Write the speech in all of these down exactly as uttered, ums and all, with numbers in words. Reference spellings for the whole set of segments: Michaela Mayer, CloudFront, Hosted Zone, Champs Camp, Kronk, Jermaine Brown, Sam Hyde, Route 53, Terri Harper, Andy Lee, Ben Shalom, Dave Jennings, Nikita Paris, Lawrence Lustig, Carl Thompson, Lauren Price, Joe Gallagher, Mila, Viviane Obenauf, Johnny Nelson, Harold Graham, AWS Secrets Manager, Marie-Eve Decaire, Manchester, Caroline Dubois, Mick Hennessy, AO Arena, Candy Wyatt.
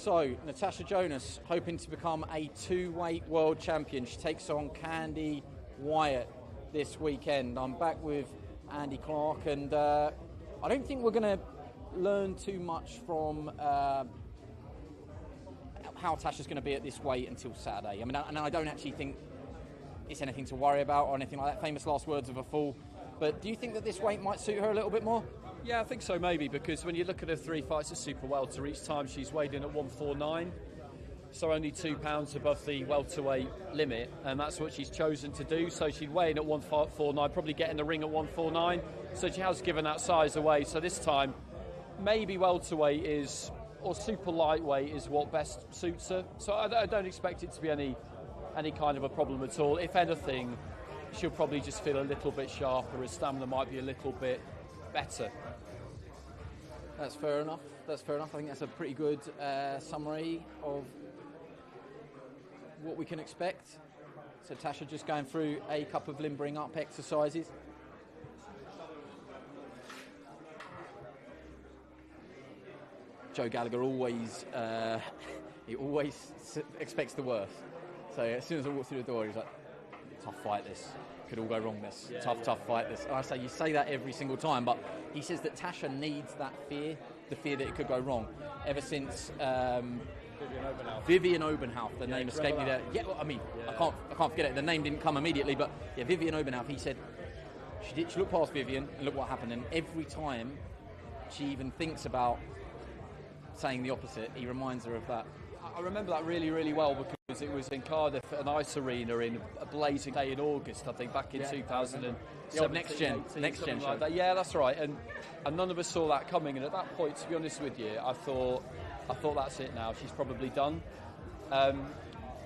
So, Natasha Jonas, hoping to become a two-weight world champion. She takes on Candy Wyatt this weekend. I'm back with Andy Clark, and uh, I don't think we're going to learn too much from uh, how Tasha's going to be at this weight until Saturday. I mean, and I don't actually think it's anything to worry about or anything like that. Famous last words of a fool. But do you think that this weight might suit her a little bit more? Yeah, I think so, maybe, because when you look at her three fights at super welter, each time she's weighed in at one forty-nine, so only two pounds above the welterweight limit, and that's what she's chosen to do. So she'd weigh in at one forty-nine, probably get in the ring at one forty-nine, so she has given that size away. So this time, maybe welterweight is, or super lightweight is what best suits her. So I, I don't expect it to be any, any kind of a problem at all. If anything, she'll probably just feel a little bit sharper. Her stamina might be a little bit better. That's fair enough. That's fair enough. I think that's a pretty good uh, summary of what we can expect. So Tasha just going through a couple of limbering up exercises. Joe Gallagher always uh, he always expects the worst. So as soon as I walk through the door, he's like, "Tough fight this. Could all go wrong this. Yeah, tough, yeah, tough fight yeah. this." And I say, you say that every single time, but he says that Tasha needs that fear, the fear that it could go wrong. Ever since um, Viviane Obenauf, Viviane Obenauf the yeah, name escaped me there. Yeah, well, I mean, yeah. I can't, I can't forget it. The name didn't come immediately, but yeah, Viviane Obenauf. He said she did. She looked past Viviane, and look what happened. And every time she even thinks about saying the opposite, he reminds her of that. I remember that really, really well because it was in Cardiff at an ice arena in a blazing day in August, I think, back in yeah, two thousand seven. Next Gen. Next Gen. Like that. Yeah, that's right. And, and none of us saw that coming. And at that point, to be honest with you, I thought, I thought that's it now. She's probably done. Um,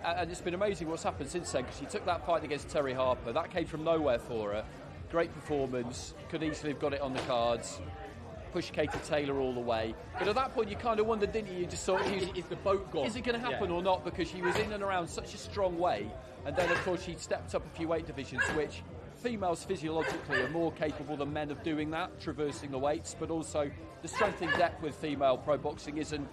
and, and it's been amazing what's happened since then because she took that fight against Terri Harper. That came from nowhere for her. Great performance. Could easily have got it on the cards. Push Katie Taylor all the way, but at that point you kind of wondered, didn't you? You just thought, is, is the boat gone? Is it going to happen yeah. or not? Because she was in and around such a strong way, and then of course she stepped up a few weight divisions, which females physiologically are more capable than men of doing that, traversing the weights, but also the strength in depth with female pro boxing isn't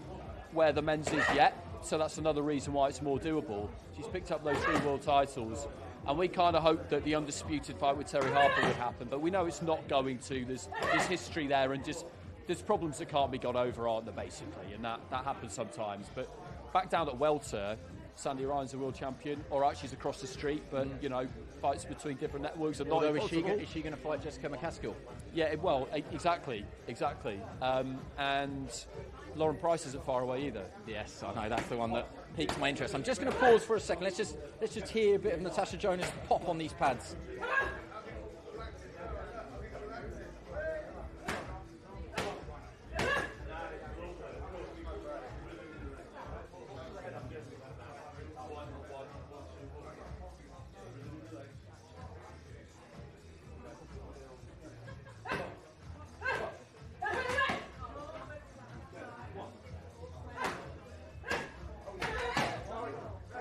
where the men's is yet, so that's another reason why it's more doable. She's picked up those three world titles, and we kind of hoped that the undisputed fight with Terri Harper would happen, but we know it's not going to. There's, there's history there, and just there's problems that can't be got over, aren't there, basically, and that, that happens sometimes. But back down at welter, Sandy Ryan's a world champion. All right, she's across the street, but, mm. you know, fights between different networks are not impossible. Although, is she going to fight Jessica McCaskill? Yeah, well, exactly, exactly. Um, and Lauren Price isn't far away either. Yes, I know, that's the one that piques my interest. I'm just going to pause for a second. Let's just, let's just hear a bit of Natasha Jonas pop on these pads.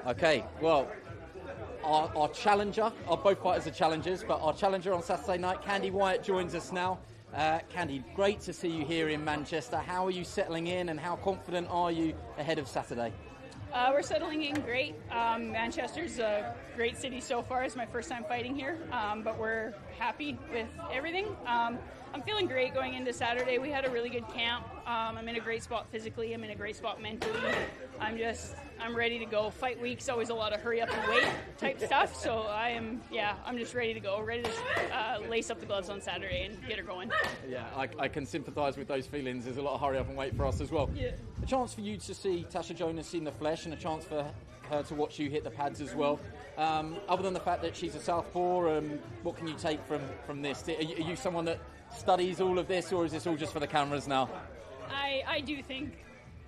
Okay, well, our, our challenger, our both fighters are challengers, but our challenger on Saturday night, Candy Wyatt, joins us now. Uh, Candy, great to see you here in Manchester. How are you settling in, and how confident are you ahead of Saturday? Uh, we're settling in great. Um, Manchester's a great city so far. It's my first time fighting here, um, but we're happy with everything. Um, I'm feeling great going into Saturday. We had a really good camp. Um, I'm in a great spot physically. I'm in a great spot mentally. I'm just, I'm ready to go. Fight week's always a lot of hurry up and wait type stuff. So I am, yeah, I'm just ready to go, ready to uh, lace up the gloves on Saturday and get her going. Yeah, I, I can sympathise with those feelings. There's a lot of hurry up and wait for us as well. Yeah. A chance for you to see Tasha Jonas in the flesh and a chance for her to watch you hit the pads as well. Um, other than the fact that she's a southpaw, um, what can you take from, from this? Are you, are you someone that studies all of this, or is this all just for the cameras now? I, I do think,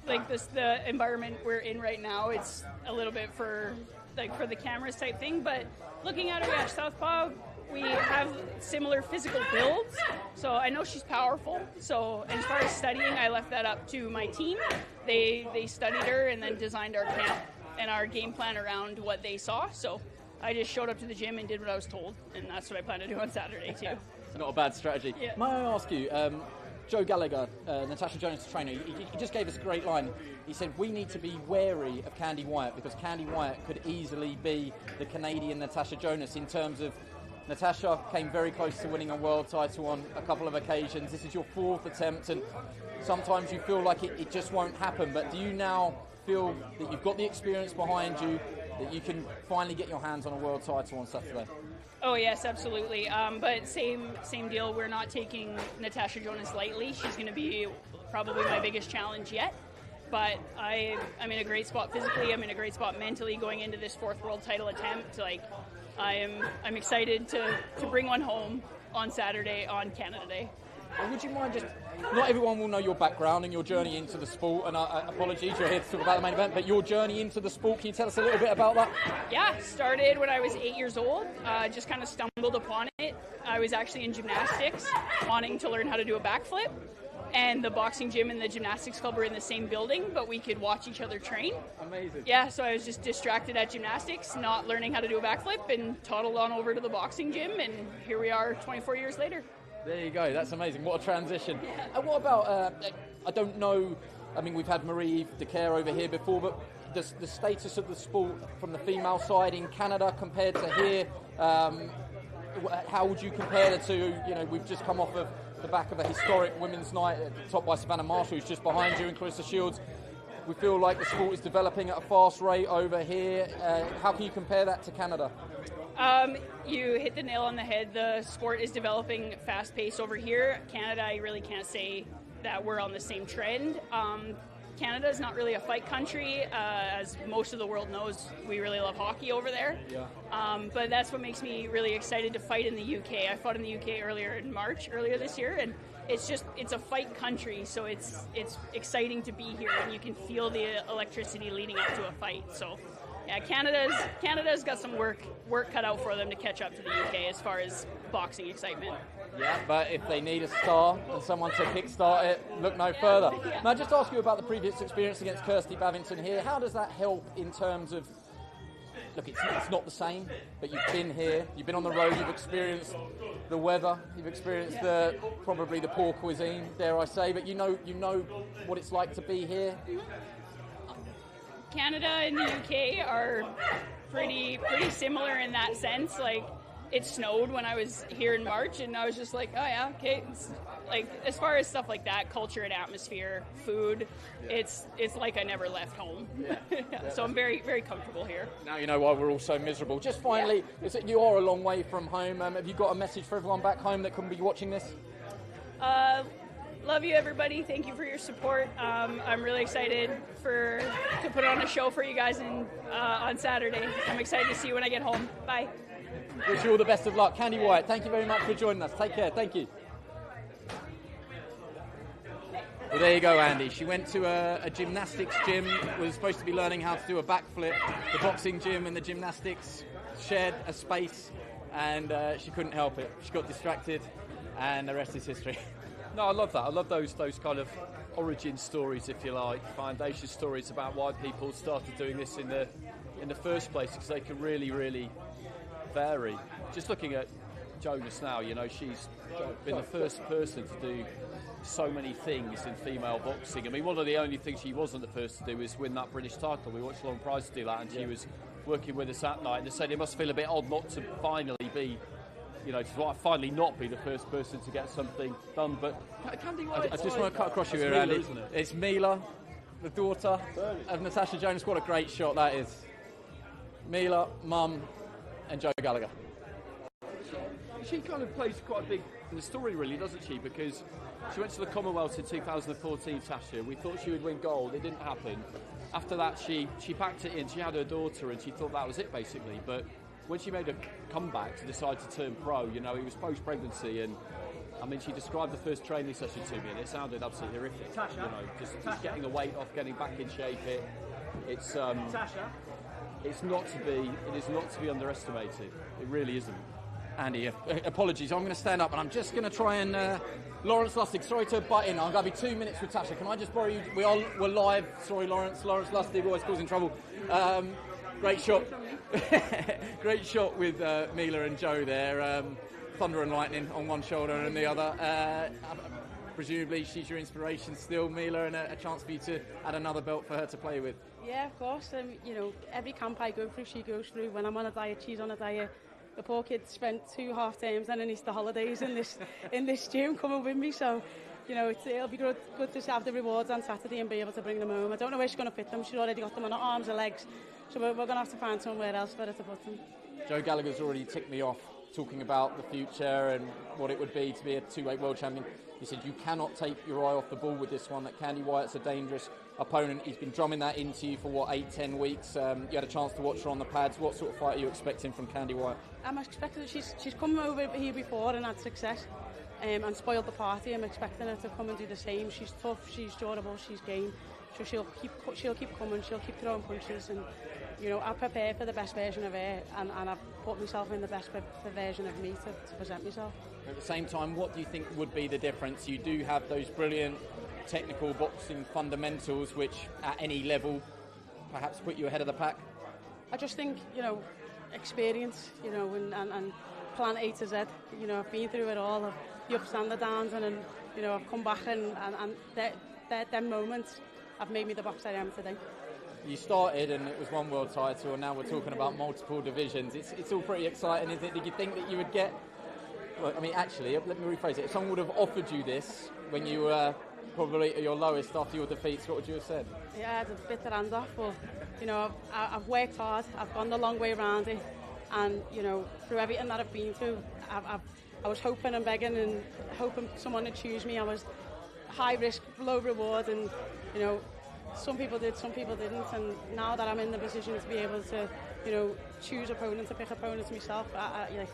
like, this, the environment we're in right now, it's a little bit for, like, for the cameras type thing, but looking at her, we have southpaw, we have similar physical builds, so I know she's powerful, so as far as studying, I left that up to my team. They, they studied her and then designed our camp and our game plan around what they saw, so I just showed up to the gym and did what I was told, and that's what I plan to do on Saturday, too. It's not a bad strategy. Yeah. May I ask you, um, Joe Gallagher, uh, Natasha Jonas' trainer, he, he just gave us a great line. He said, we need to be wary of Candy Wyatt because Candy Wyatt could easily be the Canadian Natasha Jonas in terms of Natasha came very close to winning a world title on a couple of occasions. This is your fourth attempt, and sometimes you feel like it, it just won't happen. But do you now feel that you've got the experience behind you, that you can finally get your hands on a world title on Saturday? Oh, yes, absolutely. Um, but same same deal. We're not taking Natasha Jonas lightly. She's going to be probably my biggest challenge yet. But I, I'm in a great spot physically. I'm in a great spot mentally going into this fourth world title attempt. Like, I'm I'm excited to, to bring one home on Saturday on Canada Day. Well, would you mind just... Not everyone will know your background and your journey into the sport, and I, I apologies, you're here to talk about the main event, but your journey into the sport, can you tell us a little bit about that? Yeah, started when I was eight years old, uh, just kind of stumbled upon it. I was actually in gymnastics, wanting to learn how to do a backflip, and the boxing gym and the gymnastics club were in the same building, but we could watch each other train. Amazing. Yeah, so I was just distracted at gymnastics, not learning how to do a backflip, and toddled on over to the boxing gym, and here we are twenty-four years later. There you go. That's amazing. What a transition. Yeah. And what about, uh, I don't know, I mean, we've had Marie-Eve Decaire over here before, but the, the status of the sport from the female side in Canada compared to here, um, how would you compare the two? You know, we've just come off of the back of a historic women's night, topped by Savannah Marshall, who's just behind you, and Claressa Shields. We feel like the sport is developing at a fast rate over here. Uh, how can you compare that to Canada? Um, you hit the nail on the head. The sport is developing fast paced over here. Canada, I really can't say that we're on the same trend. Um, Canada is not really a fight country. Uh, as most of the world knows, we really love hockey over there. Yeah. Um, but that's what makes me really excited to fight in the U K. I fought in the U K earlier in March, earlier this year, and it's just, it's a fight country, so it's it's exciting to be here, and you can feel the electricity leading up to a fight. So, yeah, Canada's Canada's got some work work cut out for them to catch up to the U K as far as boxing excitement. Yeah, but if they need a star and someone to kickstart it, look no yeah, further. Yeah. Now, just ask you about the previous experience against Kirsty Bavington here. How does that help in terms of, look, it's, it's not the same, but you've been here, you've been on the road, you've experienced the weather, you've experienced yeah. the probably the poor cuisine, dare I say, but you know you know what it's like to be here. Canada and the U K are pretty pretty similar in that sense. Like, it snowed when I was here in March, and I was just like, oh yeah, okay. It's, like, as far as stuff like that, culture and atmosphere, food, yeah. it's it's like I never left home. Yeah. yeah. So I'm very, very comfortable here. Now you know why we're all so miserable. Just finally, yeah. is it, you are a long way from home. Um, have you got a message for everyone back home that can be watching this? Uh, Love you, everybody. Thank you for your support. Um, I'm really excited for to put on a show for you guys in, uh, on Saturday. I'm excited to see you when I get home. Bye. Wish you all the best of luck. Candy Wyatt, thank you very much for joining us. Take care. Thank you. Well, there you go, Andy. She went to a, a gymnastics gym, was supposed to be learning how to do a backflip. The boxing gym and the gymnastics shared a space, and uh, she couldn't help it. She got distracted, and the rest is history. No, I love that. I love those those kind of origin stories, if you like, foundation stories about why people started doing this in the in the first place, because they can really, really vary. Just looking at Jonas now, you know, she's been the first person to do so many things in female boxing. I mean, one of the only things she wasn't the first to do was win that British title. We watched Lauren Price do that, and she was working with us that night, and they said it must feel a bit odd not to finally be... you know, to finally not be the first person to get something done. But Candy Wyatt, I, I just want to cut across you here, Andy. It's, it's Mila, the daughter of Natasha Jonas. What a great shot that is. Mila, mum, and Joe Gallagher. She kind of plays quite a big in the story, really, doesn't she? Because she went to the Commonwealth in two thousand fourteen, Tasha. We thought she would win gold. It didn't happen. After that, she, she packed it in. She had her daughter, and she thought that was it, basically. But when she made a comeback to decide to turn pro, you know, it was post-pregnancy, and I mean, she described the first training session to me, and it sounded absolutely horrific. Tasha, you know, just, just getting the weight off, getting back in shape. It, it's um, Tasha. It's not to be. It is not to be underestimated. It really isn't. Andy, uh, apologies. I'm going to stand up, and I'm just going to try and uh, Lawrence Lustig. Sorry to butt in. I'm going to be two minutes with Tasha. Can I just borrow you? We are we're live. Sorry, Lawrence. Lawrence Lustig always causing trouble. Um, Great shot. Great shot with uh, Mila and Joe there. Um, thunder and lightning on one shoulder and the other. Uh, presumably she's your inspiration still, Mila, and a, a chance for you to add another belt for her to play with. Yeah, of course. Um, you know, every camp I go through, she goes through. When I'm on a diet, she's on a diet. The poor kid spent two half terms and an Easter holidays in this in this gym coming with me, so you know it's, it'll be good, good to have the rewards on Saturday and be able to bring them home. I don't know where she's going to fit them. She's already got them on her arms and legs, so we're, we're going to have to find somewhere else for her to put them. Joe Gallagher's already ticked me off talking about the future and what it would be to be a two-weight world champion. He said you cannot take your eye off the ball with this one, that Candy Wyatt's a dangerous opponent. He's been drumming that into you for, what, eight, ten weeks. Um, you had a chance to watch her on the pads. What sort of fight are you expecting from Candy Wyatt? I'm expecting that she's, she's come over here before and had success um, and spoiled the party. I'm expecting her to come and do the same. She's tough, she's durable, she's game. So she'll keep, she'll keep coming, she'll keep throwing punches, and, you know, I prepare for the best version of her, and, and I've put myself in the best version of me to, to present myself. At the same time, what do you think would be the difference? You do have those brilliant technical boxing fundamentals which, at any level, perhaps put you ahead of the pack. I just think, you know, experience, you know, and, and, and plan A to Z. You know, I've been through it all, I've, the ups and the downs, and, and you know, I've come back, and, and, and they're, they're, they're moments have made me the boxer I am today. You started and it was one world title, and now we're talking about multiple divisions. It's it's all pretty exciting, isn't it? Did you think that you would get... Well, I mean, actually, let me rephrase it. If someone would have offered you this when you were probably at your lowest after your defeats, what would you have said? Yeah, I had a bit of hand off, but, you know, I've, I've worked hard. I've gone the long way around it. And, you know, through everything that I've been through, I've, I've, I was hoping and begging and hoping someone would choose me. I was... high risk, low reward, and you know, some people did, some people didn't, and now that I'm in the position to be able to, you know, choose opponents, to pick opponents myself, I, I, you know,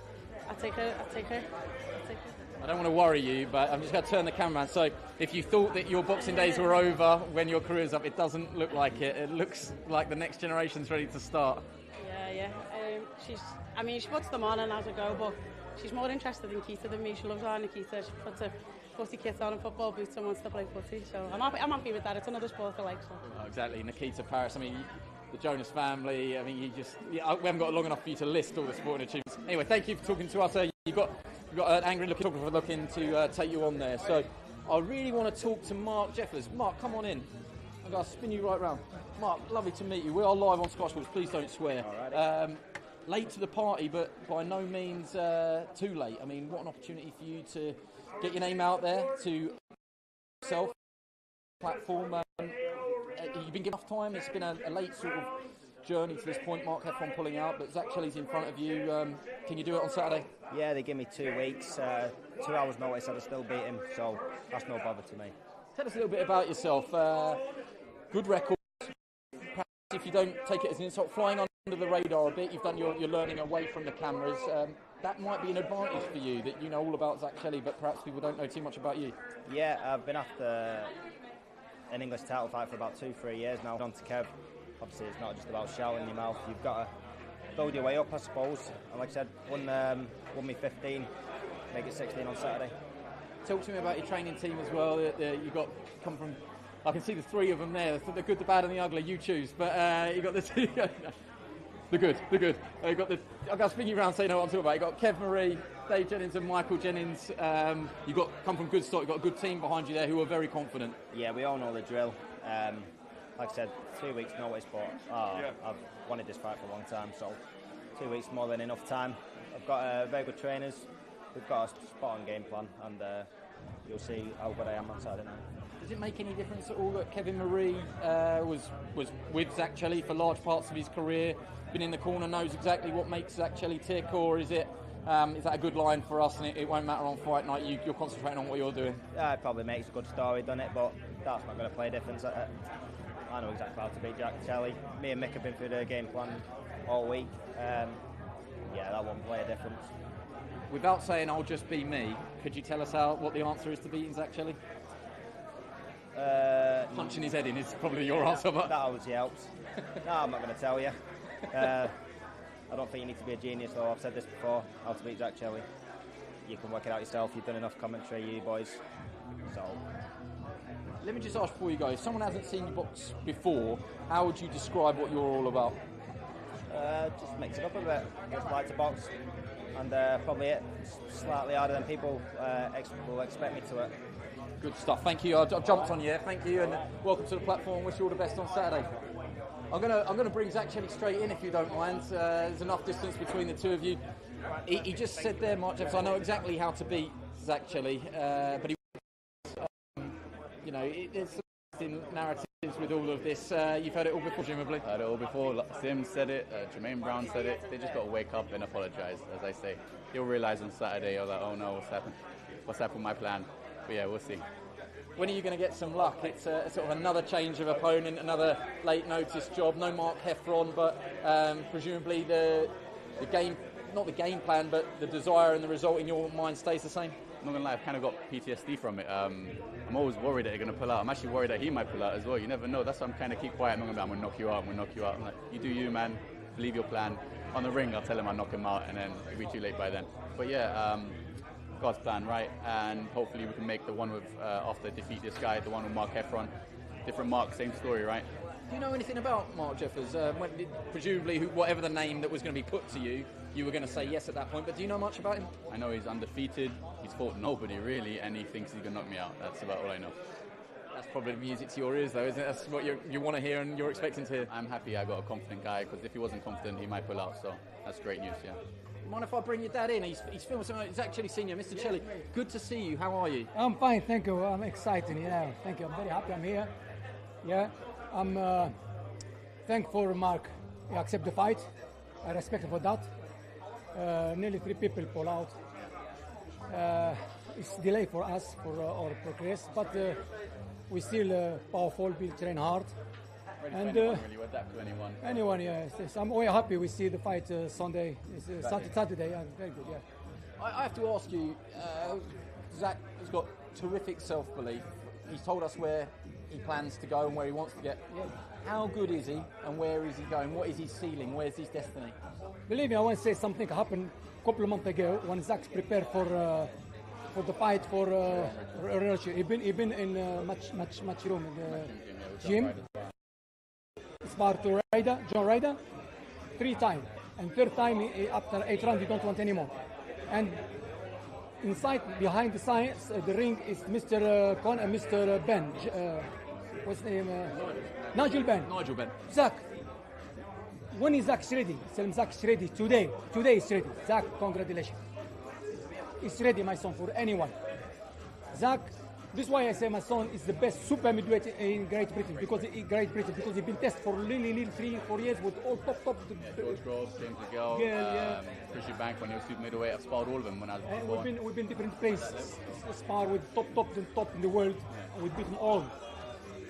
I take her, I take her, I take her. I don't want to worry you, but I'm just going to turn the camera around. So if you thought that your boxing days were over when your career's up, it doesn't look like it. It looks like the next generation's ready to start. Yeah, yeah. Um, she's, I mean, she puts them on and as I go, but she's more interested in Nikita than me. She loves our Nikita. She puts her footy kit on and football boots and wants to play footy, so I'm happy, I'm happy with that. It's another sport I like. So. Oh, exactly, Nikita Paris. I mean, the Jonas family. I mean, you just yeah, we haven't got long enough for you to list all the sporting achievements. Anyway, thank you for talking to us. Uh, you've got you've got an angry looking photographer looking to uh, take you on there. So I really want to talk to Mark Jeffers. Mark, come on in. I'm going to spin you right round. Mark, lovely to meet you. We are live on Sky Sports. Please don't swear. Um, late to the party, but by no means uh, too late. I mean, what an opportunity for you to get your name out there, to self platform. Um, you've been given enough time. It's been a, a late sort of journey to this point. Mark Heffron pulling out, but Zach Shelley's in front of you. Um, can you do it on Saturday? Yeah, they give me two weeks, uh, two hours notice. I'd still beat him, so that's no bother to me. Tell us a little bit about yourself. Uh, good record. Perhaps if you don't take it as an insult, flying under the radar a bit. You've done your, your learning away from the cameras. Um, That might be an advantage for you, that you know all about Zach Shelley, but perhaps people don't know too much about you. Yeah, I've been after an English title fight for about two, three years now. On to Kev, obviously it's not just about shouting in your mouth. You've got to build your way up, I suppose. And like I said, won, um, won me fifteen, make it sixteen on Saturday. Talk to me about your training team as well. You've got come from. I can see the three of them there. The good, the bad, and the ugly. You choose, but uh, you got the two. The good, the good. I got the. I got speaking around saying what I'm talking about. You got Kev Marie, Dave Jennings, and Michael Jennings. Um, you got come from good stock. You got a good team behind you there who are very confident. Yeah, we all know the drill. Um, like I said, two weeks notice, but oh, yeah. I've wanted this fight for a long time, so two weeks more than enough time. I've got uh, very good trainers. We've got a spot on game plan, and uh, you'll see how good I am on Saturday night. Does it make any difference at all that Kevin Marie uh, was was with Zach Shelley for large parts of his career? Been in the corner, knows exactly what makes Zach Shelley tick, or is it um, is that a good line for us and it, it won't matter on fight night, you, you're concentrating on what you're doing? Yeah, it probably makes a good story, doesn't it, but that's not going to play a difference. I, I know exactly how to beat Zach Shelley. Me and Mick have been through the game plan all week. Um, yeah, that won't play a difference. Without saying I'll just be me, could you tell us how what the answer is to beating Zach Shelley? Uh, Punching his head in is probably your yeah, answer. But that obviously helps. No, I'm not going to tell you. uh, I don't think you need to be a genius though. I've said this before, how to beat Zach Shelley. You can work it out yourself, you've done enough commentary, you boys. So let me just ask before you go, if someone hasn't seen you box before, how would you describe what you're all about? Uh, just mix it up a bit. Just like to box, and uh, probably it slightly harder than people uh, ex will expect me to it. Good stuff. Thank you. I've jumped on you. Thank you, and welcome to the platform. Wish you all the best on Saturday. I'm gonna I'm gonna bring Zach Shelley straight in if you don't mind. Uh, there's enough distance between the two of you. He, he just said there, Mark Jeffers, I know exactly how to beat Zach Shelley, uh, but he, um, you know, it, there's some narratives with all of this. Uh, you've heard it all before, presumably. Heard it all before. Sim said it. Uh, Jermaine Brown said it. They just got to wake up and apologise, as I say. You'll realise on Saturday, you're like, oh no, what's happened? What's happened with my plan? But yeah, we'll see. When are you going to get some luck? It's a, sort of another change of opponent, another late notice job. No Mark Heffron, but um, presumably the the game, not the game plan, but the desire and the result in your mind stays the same? I'm not going to lie, I've kind of got P T S D from it. Um, I'm always worried that you're going to pull out. I'm actually worried that he might pull out as well. You never know. That's why I'm kind of keep quiet. I'm going to be, I'm going to knock you out, I'm going to knock you out. I'm like, you do you, man. Believe your plan. On the ring, I'll tell him I'll knock him out, and then it'll be too late by then. But yeah, um, God's plan, right? And hopefully we can make the one with uh, after defeat this guy, the one with Mark Heffron. Different Mark, same story, right? Do you know anything about Mark Jeffers? Uh, when did, presumably, who, whatever the name that was going to be put to you, you were going to say yes at that point. But do you know much about him? I know he's undefeated. He's fought nobody really, and he thinks he can knock me out. That's about all I know. That's probably music to your ears, though, isn't it? That's what you you want to hear, and you're expecting to hear. I'm happy I got a confident guy, because if he wasn't confident, he might pull out. So that's great news, yeah. Mind if I bring your dad in? He's, he's filming something. He's actually seen you. Mister Shelley, good to see you. How are you? I'm fine, thank you. I'm excited, you know. Thank you. I'm very happy I'm here. Yeah, I'm uh, thankful Mark. He accept the fight. I respect him for that. Uh, nearly three people pull out. Uh, it's delay for us, for uh, our progress, but uh, we still uh, powerful, we train hard. And uh, anyone, really, adapt to anyone. Anyone, yes. yes. I'm very happy we see the fight uh, Sunday, it's, uh, Saturday. Saturday yeah, very good, yeah. I, I have to ask you, uh, Zach has got terrific self-belief. He's told us where he plans to go and where he wants to get. Yeah. How good is he and where is he going? What is his ceiling? Where's his destiny? Believe me, I want to say something happened a couple of months ago when Zach prepared for uh, for the fight for uh, Russia. He been he been in uh, much much much room in the gym. Smart to Ryder, John Ryder, three times, and third time he, after eight rounds he don't want anymore. And inside, behind the science, uh, the ring is Mister Uh, Con and uh, Mister Ben. Uh, what's his name? Uh, Nigel Ben. Nigel Ben. Zach. When is Zach ready? Tell him Zach's ready today. Today is ready. Zach, congratulations. It's ready, my son, for anyone. Zach. This is why I say my son is the best super midweight in Great Britain, because he, Great Britain because he's been tested for really, really three, four years with all top, top. Yeah, George Groves, James McGill, yeah, um, yeah. Christian Bank when he was super midweight. I've sparred all of them when I was born. We've been, we've been different places, sparred with top, top, and top in the world. Yeah. We've beaten all.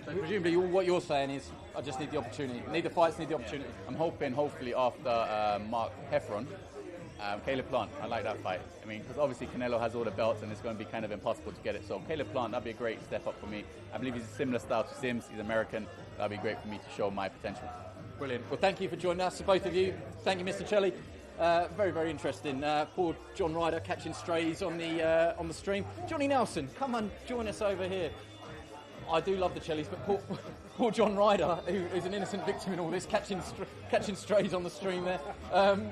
So we, presumably, what you're saying is, I just need the opportunity. Need the fights, need the opportunity. Yeah. I'm hoping, hopefully, after uh, Mark Heffron. Um, Caleb Plant, I like that fight. I mean, because obviously Canelo has all the belts and it's going to be kind of impossible to get it. So Caleb Plant, that'd be a great step up for me. I believe he's a similar style to Sims. He's American. That'd be great for me to show my potential. Brilliant. Well, thank you for joining us, both of you. Thank you, Mister Shelley. Uh, very, very interesting. Uh, poor John Ryder catching strays on the uh, on the stream. Johnny Nelson, come and join us over here. I do love the Shelleys, but poor, poor John Ryder, who is an innocent victim in all this, catching str catching strays on the stream there. Um,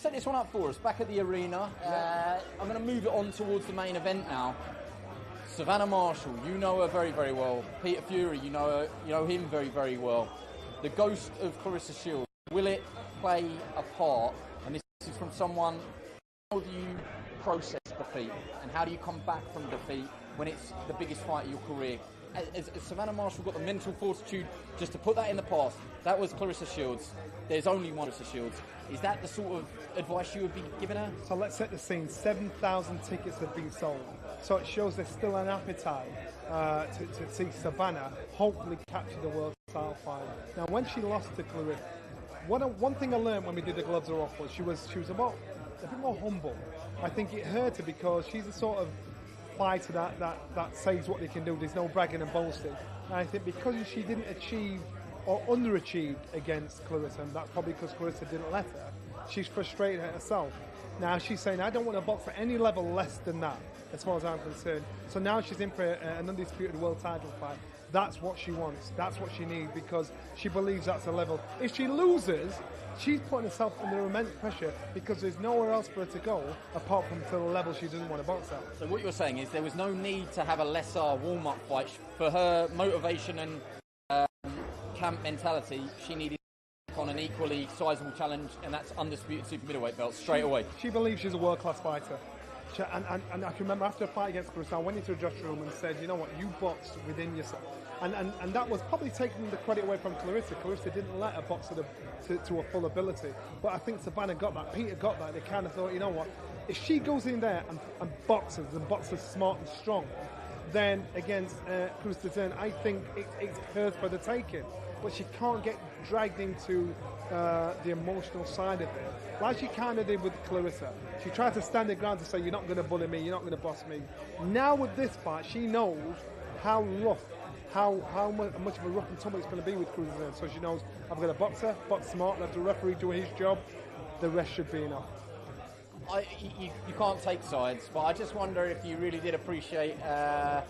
Set this one up for us, back at the arena. Uh, I'm going to move it on towards the main event now. Savannah Marshall, you know her very, very well. Peter Fury, you know her, you know him very, very well. The ghost of Claressa Shields, will it play a part? And this is from someone, how do you process defeat? And how do you come back from defeat when it's the biggest fight of your career? Has, has Savannah Marshall got the mental fortitude just to put that in the past? That was Claressa Shields. There's only one Claressa Shields. Is that the sort of advice you would be giving her? So let's set the scene. seven thousand tickets have been sold. So it shows there's still an appetite uh, to, to see Savannah hopefully capture the world title final. Now, when she lost to Clarissa, one, one thing I learned when we did the gloves are off was she was, she was about a bit more humble. I think it hurt her because she's a sort of fighter that, that, that says what they can do. There's no bragging and boasting. And I think because she didn't achieve or underachieved against Clarissa, and that's probably because Clarissa didn't let her, she's frustrated at herself. Now she's saying, I don't want to box at any level less than that, as far as I'm concerned. So now she's in for an undisputed world title fight. That's what she wants. That's what she needs, because she believes that's the level. If she loses, she's putting herself under immense pressure because there's nowhere else for her to go apart from to the level she doesn't want to box at. So what you're saying is there was no need to have a lesser warm-up fight. For her motivation and uh, camp mentality, she needed on an equally sizable challenge, and that's undisputed super middleweight belt straight away. She believes she's a world-class fighter. She, and, and, and I can remember after a fight against Claressa, I went into a dressing room and said, you know what, you boxed within yourself. And, and, and that was probably taking the credit away from Claressa. Claressa didn't let her box to, the, to, to her full ability. But I think Savannah got that, Peter got that. They kind of thought, you know what, if she goes in there and, and boxes, and boxes smart and strong, then against uh, Crews-Dezurn, I think it, it's hers for the taking. But she can't get dragged into uh, the emotional side of it, like she kind of did with Claressa. She tried to stand her ground to say, you're not going to bully me, you're not going to boss me. Now with this fight, she knows how rough, how how much of a rough and tumble it's going to be with Crews-Dezurn. So she knows, I've got to box her, box smart, let the referee do his job, the rest should be enough. I, you, you can't take sides, but I just wonder if you really did appreciate uh,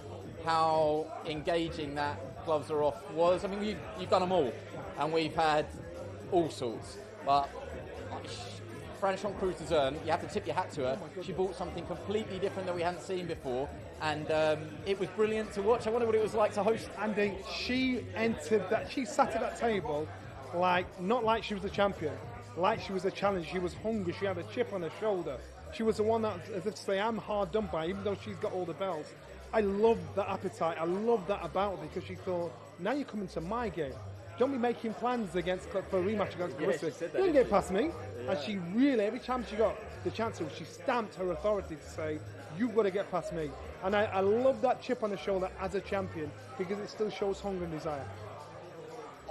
how engaging that gloves are off was. I mean, you've, you've done them all, and we've had all sorts, but Franchón Crews-Dezurn, you have to tip your hat to her. Oh, she brought something completely different that we hadn't seen before, and um, it was brilliant to watch. I wonder what it was like to host. Andy, she entered that, she sat at that table like, not like she was a champion, like she was a challenge. She was hungry, she had a chip on her shoulder. She was the one that, as if to say, I'm hard done by, even though she's got all the belts. I loved the appetite, I loved that about her, because she thought, now you're coming to my game. Don't be making plans against for a rematch against Claressa. Yeah, you didn't get past me. Yeah. And she really, every time she got the chance, she stamped her authority to say, you've got to get past me. And I, I love that chip on her shoulder as a champion, because it still shows hunger and desire.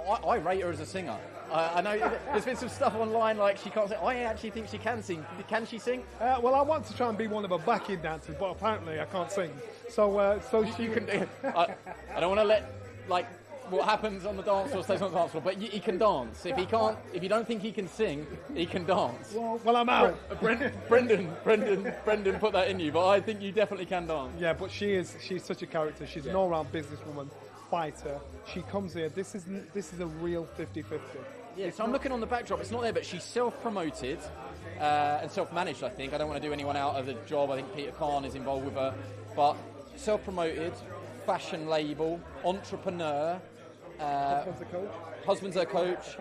I, I rate her as a singer. Uh, I know there's been some stuff online like she can't sing. I actually think she can sing. Can she sing? Uh, well, I want to try and be one of her backing dancers, but apparently I can't sing. So, uh, so you, she you can. Do, I, I don't want to let like what happens on the dance floor stays on the dance floor. But he, he can dance. If he can't, if you don't think he can sing, he can dance. Well, well I'm out. Brendan, Brendan, Brendan, Brendan, put that in you. But I think you definitely can dance. Yeah, but she is. She's such a character. She's yeah. an all-round businesswoman. Fighter. She comes here. This is this is a real fifty fifty. Yeah, so I'm looking on the backdrop. It's not there, but she's self-promoted uh, and self-managed, I think. I don't want to do anyone out of the job. I think Peter Khan is involved with her. But self-promoted, fashion label, entrepreneur. Uh, husband's her coach. Husband's her coach.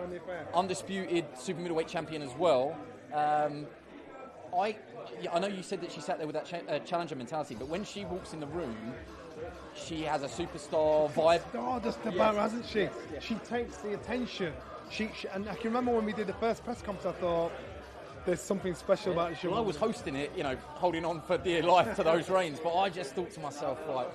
Undisputed super middleweight champion as well. Um, I, I know you said that she sat there with that cha uh, challenger mentality, but when she walks in the room, she has a superstar vibe. Stardust about her, hasn't she? Yes, yes. She takes the attention. She, she and I can remember when we did the first press conference, I thought there's something special yeah. about you. Well, I was hosting it, you know, holding on for dear life to those reins, but I just thought to myself, like,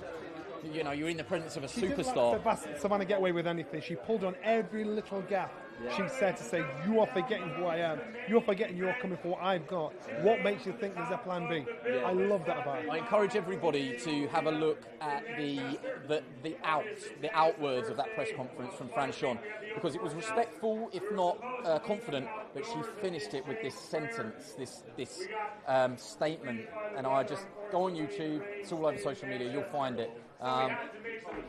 you know, you're in the presence of a she superstar. Didn't let Savannah get away with anything. She pulled on every little gap. Yeah. She said to say, you are forgetting who I am. You're forgetting you're coming for what I've got. What makes you think there's a plan B? Yeah. I love that about it. I encourage everybody to have a look at the the, the out, the outwards of that press conference from Franchón, because it was respectful, if not uh, confident, but she finished it with this sentence, this, this um, statement. And I just go on YouTube, it's all over social media, you'll find it. Um,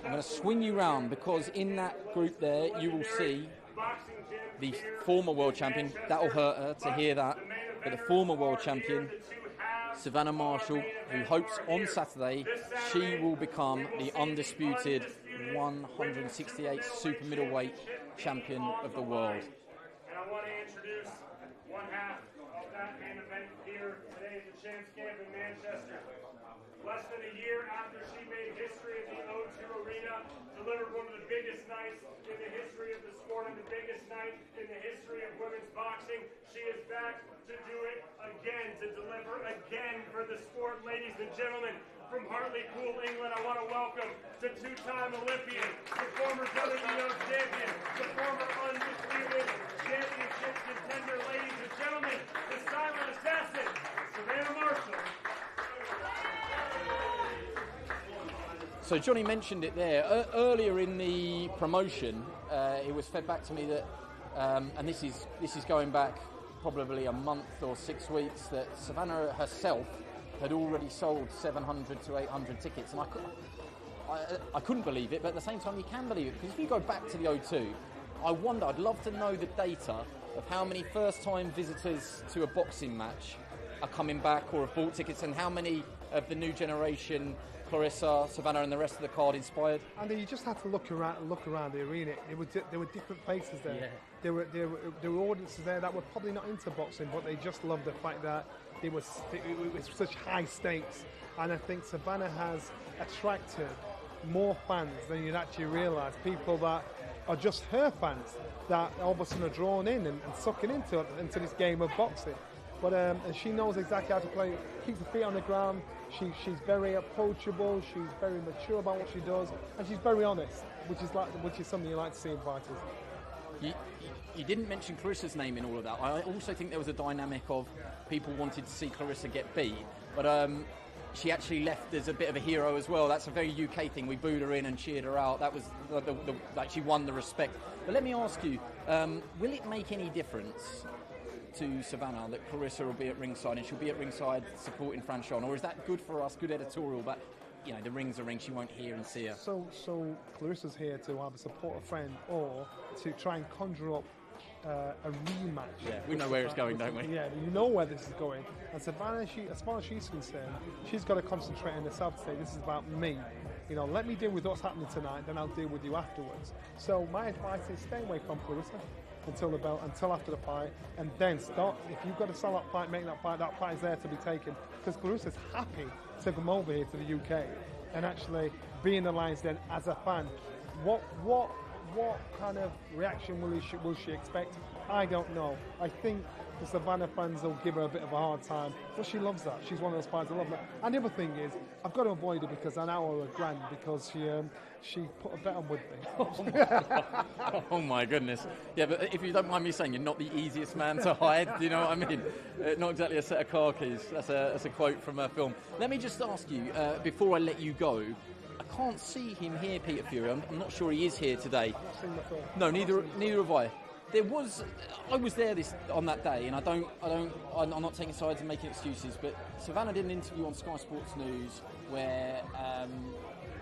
I'm going to swing you round, because in that group there, you will see the former world champion. That'll hurt her to hear that, but the former world champion Savannah Marshall, who hopes on Saturday she will become the undisputed one sixty-eight super middleweight champion of the world. And I want to introduce one half of that main event here today at the Champs Camp in Manchester. Less than a year after she made history at the O two Arena, delivered one of the biggest nights in the history of the sport and the biggest night in the history of women's boxing, she is back to do it again, to deliver again for the sport. Ladies and gentlemen, from Hartlepool, England, I want to welcome the two-time Olympian, the former W B O champion, the former undisputed championship contender, ladies and gentlemen, the silent assassin, Savannah Marshall. So Johnny mentioned it there. Uh, earlier in the promotion, uh, it was fed back to me that, um, and this is this is going back probably a month or six weeks, that Savannah herself had already sold seven hundred to eight hundred tickets. And I, I, I couldn't believe it, but at the same time you can believe it, because if you go back to the O two, I wonder, I'd love to know the data of how many first-time visitors to a boxing match are coming back or have bought tickets, and how many of the new generation, Claressa, Savannah and the rest of the card, inspired. And you just had to look around and look around the arena. There were, there were different faces there. Yeah. There, were, there, were, there were audiences there that were probably not into boxing, but they just loved the fact that it was, it was such high stakes. And I think Savannah has attracted more fans than you'd actually realise, people that are just her fans that all of a sudden are drawn in and, and sucking into into this game of boxing. But um, and she knows exactly how to play, keeps her feet on the ground, she, she's very approachable, she's very mature about what she does, and she's very honest, which is like which is something you like to see in fighters. You, you didn't mention Claressa's name in all of that. I also think there was a dynamic of people wanted to see Claressa get beat, but um, she actually left as a bit of a hero as well. That's a very U K thing. We booed her in and cheered her out. That was the, the, the, like she won the respect. But let me ask you, um, will it make any difference to Savannah that Claressa will be at ringside, and she'll be at ringside supporting Franchón, or is that good for us, good editorial, but you know, the ring's a ring, she won't hear and see her? So, so Claressa's here to either support a friend or to try and conjure up Uh, a rematch. Yeah, we know where it's going, don't we? Yeah, you know where this is going. And Savannah, she, as far as she's concerned, she's got to concentrate on herself to say, this is about me. You know, let me deal with what's happening tonight, then I'll deal with you afterwards. So my advice is stay away from Claressa until the bell, until after the fight, and then stop. If you've got to sell that fight, make that fight, that fight is there to be taken. Because Claressa's happy to come over here to the U K and actually be in the lion's den as a fan. What, what, What kind of reaction will she, will she expect? I don't know. I think the Savannah fans will give her a bit of a hard time, but she loves that. She's one of those fans that love that. And the other thing is, I've got to avoid her because I now owe her a grand because she um, she put a bet on with me. Oh my, oh my goodness. Yeah, but if you don't mind me saying, you're not the easiest man to hide. Do you know what I mean? Uh, not exactly a set of car keys. That's a, that's a quote from her film. Let me just ask you, uh, before I let you go, I can't see him here, Peter Fury. I'm, I'm not sure he is here today. I've not seen the film. No, neither neither have I. There was, I was there this on that day, and I don't, I don't, I'm not taking sides and making excuses. But Savannah did an interview on Sky Sports News where um,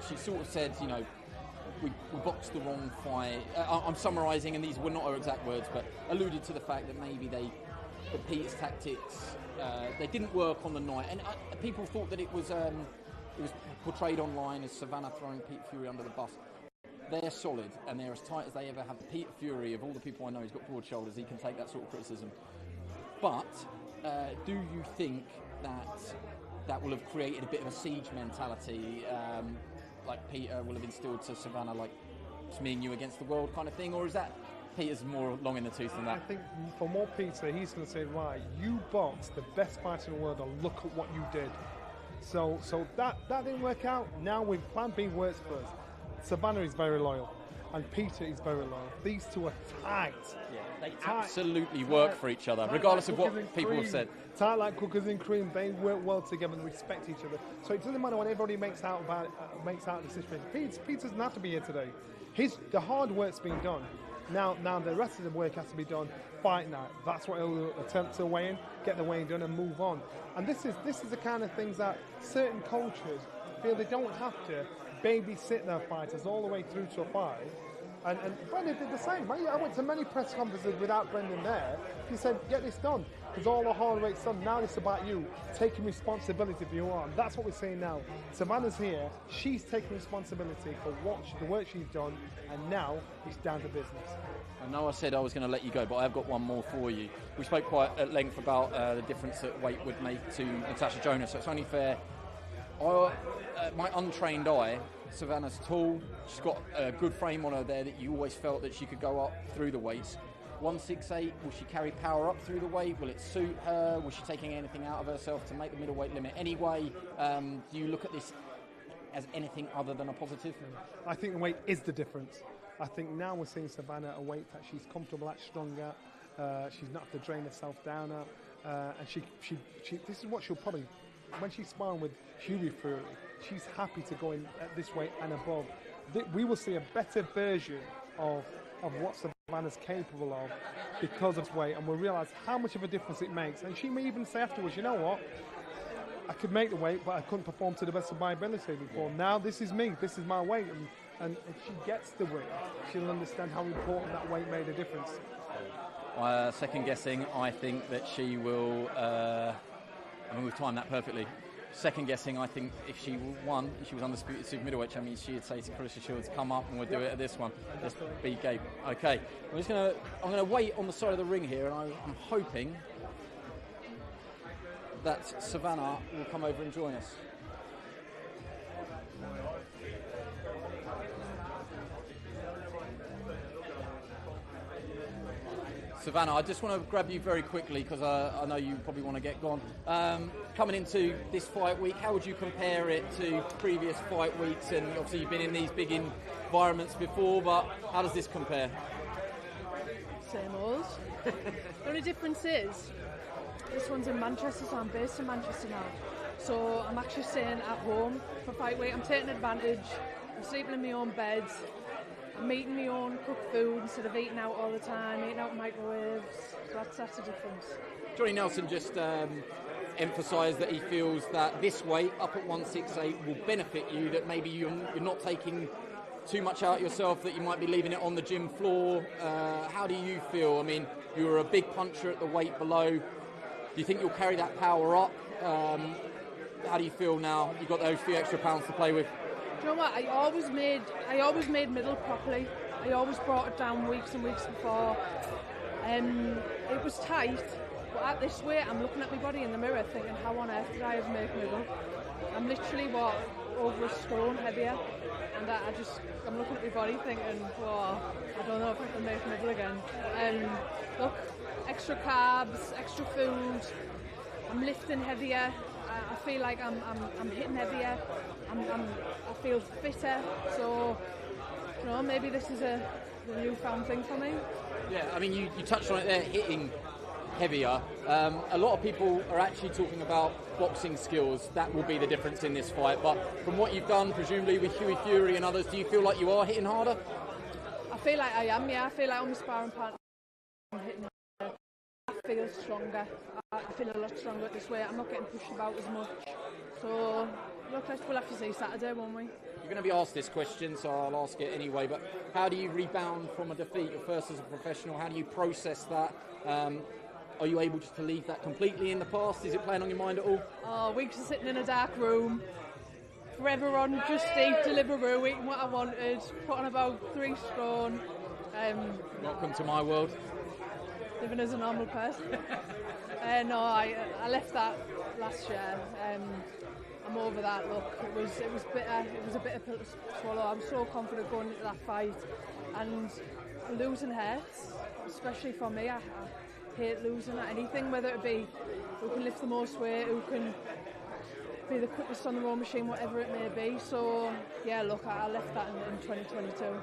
she sort of said, you know, we, we boxed the wrong fight. I, I'm summarising, and these were not her exact words, but alluded to the fact that maybe they, that Pete's tactics, uh, they didn't work on the night, and uh, people thought that it was. Um, It was portrayed online as Savannah throwing Pete Fury under the bus. They're solid, and they're as tight as they ever have. Pete Fury, of all the people I know, he's got broad shoulders. He can take that sort of criticism. But uh, do you think that that will have created a bit of a siege mentality, um, like Peter will have instilled to Savannah, like it's me and you against the world kind of thing? Or is that Peter's more long in the tooth than that? I think for more Peter, he's going to say, right, you boxed the best fighter in the world, and look at what you did. So so that, that didn't work out. Now with plan B works for us. Savannah is very loyal, and Peter is very loyal. These two are tight. Yeah, they tight, absolutely work tight, for each other, regardless like of what people have said. Tight like cookers and cream. They work well together and respect each other. So it doesn't matter what everybody makes out about uh, makes out of the situation. Peter, Peter doesn't have to be here today. His the hard work's been done. Now, now the rest of the work has to be done fight night. That's what he'll attempt to weigh in, get the weigh in done, and move on. And this is this is the kind of things that certain cultures feel they don't have to babysit their fighters all the way through to a fight. And, and Brendan did the same. I, I went to many press conferences without Brendan there. He said, get this done, because all the hard work's done. Now it's about you taking responsibility for your arm. That's what we're seeing now. Savannah's here. She's taking responsibility for what she, the work she's done, and now it's down to business. I know I said I was going to let you go, but I've got one more for you. We spoke quite at length about uh, the difference that weight would make to Natasha Jonas, so it's only fair. I, uh, my untrained eye, Savannah's tall, she's got a good frame on her there that you always felt that she could go up through the weights. one sixty-eight, will she carry power up through the weight? Will it suit her? Was she taking anything out of herself to make the middleweight limit anyway? Um, do you look at this as anything other than a positive? I think the weight is the difference. I think now we're seeing Savannah at a weight that she's comfortable at, strong at. Uh, she's not have to drain herself down at. Uh, and she, she, she, this is what she'll probably, when she's sparring with Hughie Fury, she's happy to go in at this weight and above. We will see a better version of of what Savannah's capable of because of weight, and we'll realise how much of a difference it makes. And she may even say afterwards, you know what, I could make the weight, but I couldn't perform to the best of my ability before. Yeah. Now this is me. This is my weight. And, and if she gets the win, she'll understand how important that weight made a difference. Uh, second guessing, I think that she will... Uh, I mean, we've timed that perfectly. Second guessing, I think if she won, if she was undisputed super middleweight champion, she would say to Claressa Shields, "Come up and we'll do yep. it at this one. Just be game." Okay, I'm just gonna, I'm gonna wait on the side of the ring here, and I, I'm hoping that Savannah will come over and join us. Savannah, I just want to grab you very quickly because uh, I know you probably want to get gone. Um, coming into this fight week, how would you compare it to previous fight weeks? And obviously you've been in these big environments before, but how does this compare? Same old. The only difference is this one's in Manchester, so I'm based in Manchester now. So I'm actually staying at home for fight week. I'm taking advantage. I'm sleeping in my own beds. I'm eating my own cooked food instead of eating out all the time, eating out microwaves. So that's, that's the difference. Johnny Nelson just um, emphasised that he feels that this weight up at one sixty-eight will benefit you, that maybe you're, you're not taking too much out yourself, that you might be leaving it on the gym floor. Uh, how do you feel? I mean, you were a big puncher at the weight below. Do you think you'll carry that power up? Um, how do you feel now? You've got those few extra pounds to play with. You know what, I always made I always made middle properly. I always brought it down weeks and weeks before. Um, it was tight, but at this weight I'm looking at my body in the mirror thinking, how on earth did I ever make middle? I'm literally, what, over a stone heavier, and I, I just, I'm looking at my body thinking, well, I don't know if I can make middle again. Um, look, extra carbs, extra food, I'm lifting heavier. I feel like I'm, I'm, I'm hitting heavier, I'm, I'm, I feel fitter, so, you know, maybe this is a, a newfound thing for me. Yeah, I mean, you, you touched on it there, hitting heavier. Um, a lot of people are actually talking about boxing skills. That will be the difference in this fight, but from what you've done, presumably with Hughie Fury and others, do you feel like you are hitting harder? I feel like I am, yeah. I feel like I'm a sparring partner. I'm hitting harder. I feel stronger. I feel a lot stronger this way. I'm not getting pushed about as much. So, look, we'll have to see Saturday, won't we? You're going to be asked this question, so I'll ask it anyway, but how do you rebound from a defeat? You're first as a professional. How do you process that? Um, are you able just to leave that completely in the past? Is it playing on your mind at all? Oh, weeks of sitting in a dark room, forever on Just Eat, Deliveroo, eating what I wanted, putting about three stone. Um, Welcome to my world. Living as a normal person. Uh, no, I, I left that last year. Um, I'm over that. Look, it was it was bitter. It was a bitter pill to swallow. I'm so confident going into that fight, and losing hurts, especially for me. I, I hate losing at anything, whether it be who can lift the most weight, who can be the quickest on the row machine, whatever it may be. So yeah, look, I, I left that in, in twenty twenty-two.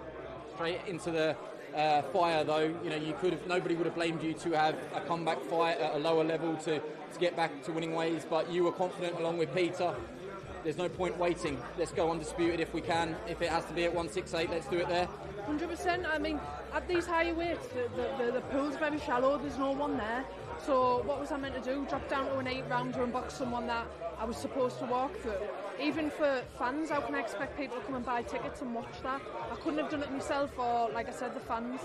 Straight into the. Uh, fire though, you know, you could have, nobody would have blamed you to have a comeback fight at a lower level to, to get back to winning ways, but you were confident along with Peter. There's no point waiting. Let's go undisputed if we can. If it has to be at one sixty-eight, let's do it there. one hundred percent. I mean, at these higher weights, the, the, the, the pool's very shallow, there's no one there. So what was I meant to do? Drop down to an eight rounder and box someone that I was supposed to walk through? Even for fans, how can I expect people to come and buy tickets and watch that? I couldn't have done it myself, or, like I said, the fans.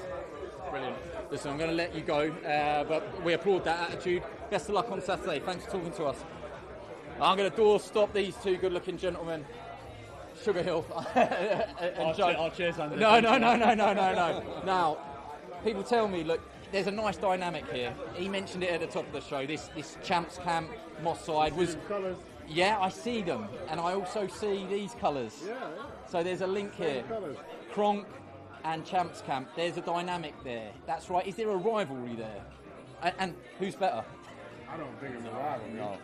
Brilliant. Listen, I'm going to let you go, uh, but we applaud that attitude. Best of luck on Saturday. Thanks for talking to us. I'm going to door stop these two good-looking gentlemen. Sugar Hill and I'll Joe. Che- I'll cheers under no, no, no, no, no, no, no. Now, people tell me, look, there's a nice dynamic here. He mentioned it at the top of the show. This this Champs Camp Moss side was. Colours. Yeah, I see them, and I also see these colours. Yeah, yeah. So there's a link Same here. Colours. Kronk and Champs Camp. There's a dynamic there. That's right. Is there a rivalry there? And, and who's better? I don't think it's a rivalry. No.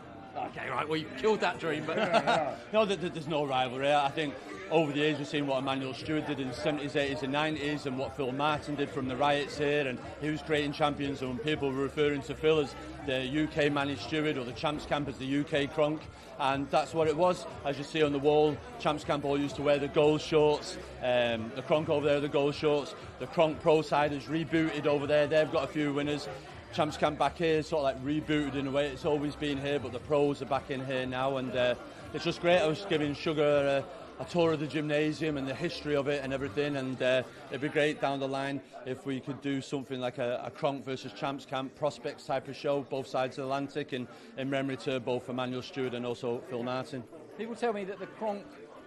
Okay, right, well, you killed that dream, but... yeah, yeah. No, there's no rivalry. I think over the years we've seen what Emmanuel Stewart did in the seventies, eighties and nineties, and what Phil Martin did from the riots here, and he was creating champions, and when people were referring to Phil as the U K managed Stewart or the Champs Camp as the U K Kronk, and that's what it was. As you see on the wall, Champs Camp all used to wear the gold shorts, um, the Kronk over there, the gold shorts, the Kronk Pro side is rebooted over there, they've got a few winners. Champs Camp back here is sort of like rebooted in a way. It's always been here, but the pros are back in here now, and uh, it's just great. I was giving Sugar a, a tour of the gymnasium and the history of it and everything, and uh, it'd be great down the line if we could do something like a, a Kronk versus Champs Camp prospects type of show, both sides of the Atlantic, and in memory to both Emmanuel Stewart and also Phil Martin. People tell me that the Kronk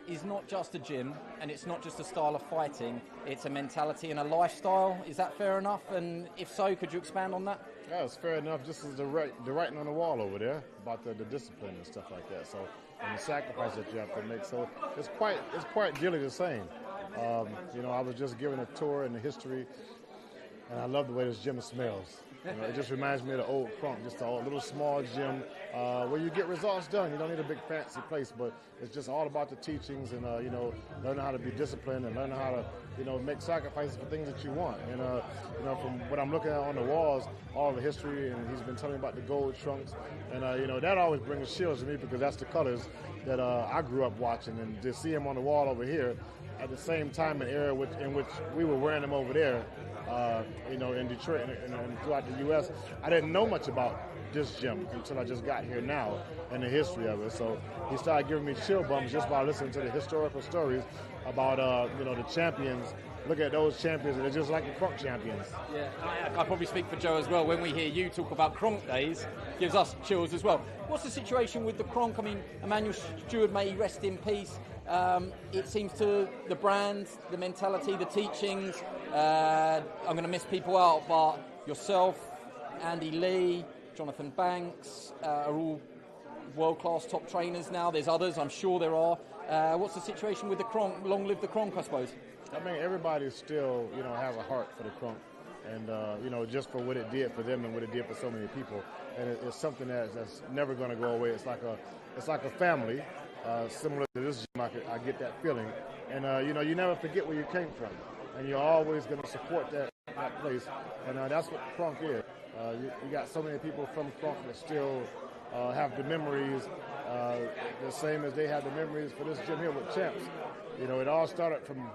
is not just a gym, and it's not just a style of fighting, it's a mentality and a lifestyle. Is that fair enough? And if so, could you expand on that? Yeah, it's fair enough. This is the, right, the writing on the wall over there about the, the discipline and stuff like that. So, and the sacrifice that you have to make. So it's quite, it's quite nearly the same. Um, you know, I was just given a tour in the history, and I love the way this gym smells. You know, it just reminds me of the old Kronk, just a little small gym uh, where you get results done. You don't need a big fancy place, but it's just all about the teachings and, uh, you know, learning how to be disciplined and learning how to, you know, make sacrifices for things that you want. And, uh, you know, from what I'm looking at on the walls, all the history, and he's been telling me about the gold trunks. And, uh, you know, that always brings chills to me because that's the colors that uh, I grew up watching. And to see him on the wall over here at the same time in an era which, in which we were wearing them over there, Uh, you know, in Detroit and, and, and throughout the U S I didn't know much about this gym until I just got here now and the history of it. So he started giving me chill bumps just by listening to the historical stories about, uh, you know, the champions. Look at those champions, and they're just like the Kronk champions. Yeah, I, I probably speak for Joe as well. When we hear you talk about Kronk days, it gives us chills as well. What's the situation with the Kronk? I mean, Emmanuel Stewart, may he rest in peace. Um, it seems to the brand, the mentality, the teachings. Uh, I'm going to miss people out, but yourself, Andy Lee, Jonathan Banks uh, are all world-class top trainers now. There's others, I'm sure there are. Uh, what's the situation with the Kronk? Long live the Kronk, I suppose. I mean, everybody still, you know, has a heart for the Kronk, and uh, you know, just for what it did for them and what it did for so many people, and it, it's something that, that's never going to go away. It's like a, it's like a family. Uh, similar to this gym, I, could, I get that feeling, and uh, you know, you never forget where you came from, and you're always going to support that, that place, and uh, that's what Kronk is. Uh, you, you got so many people from Kronk that still uh, have the memories, uh, the same as they have the memories for this gym here with Champs. You know, it all started from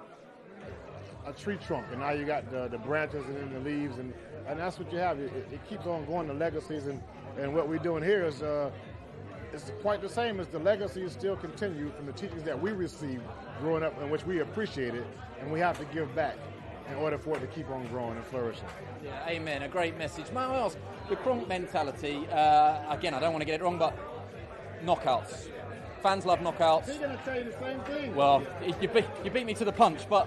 a tree trunk, and now you got the, the branches and then the leaves, and, and that's what you have. It, it keeps on going, the legacies, and, and what we're doing here is uh, it's quite the same as the legacies still continue from the teachings that we received growing up, in which we appreciate it, and we have to give back in order for it to keep on growing and flourishing. Yeah, amen, a great message. May I ask, the Kronk mentality, uh, again, I don't want to get it wrong, but knockouts. Fans love knockouts. They're going to tell you the same thing. Well, you beat, you beat me to the punch, but...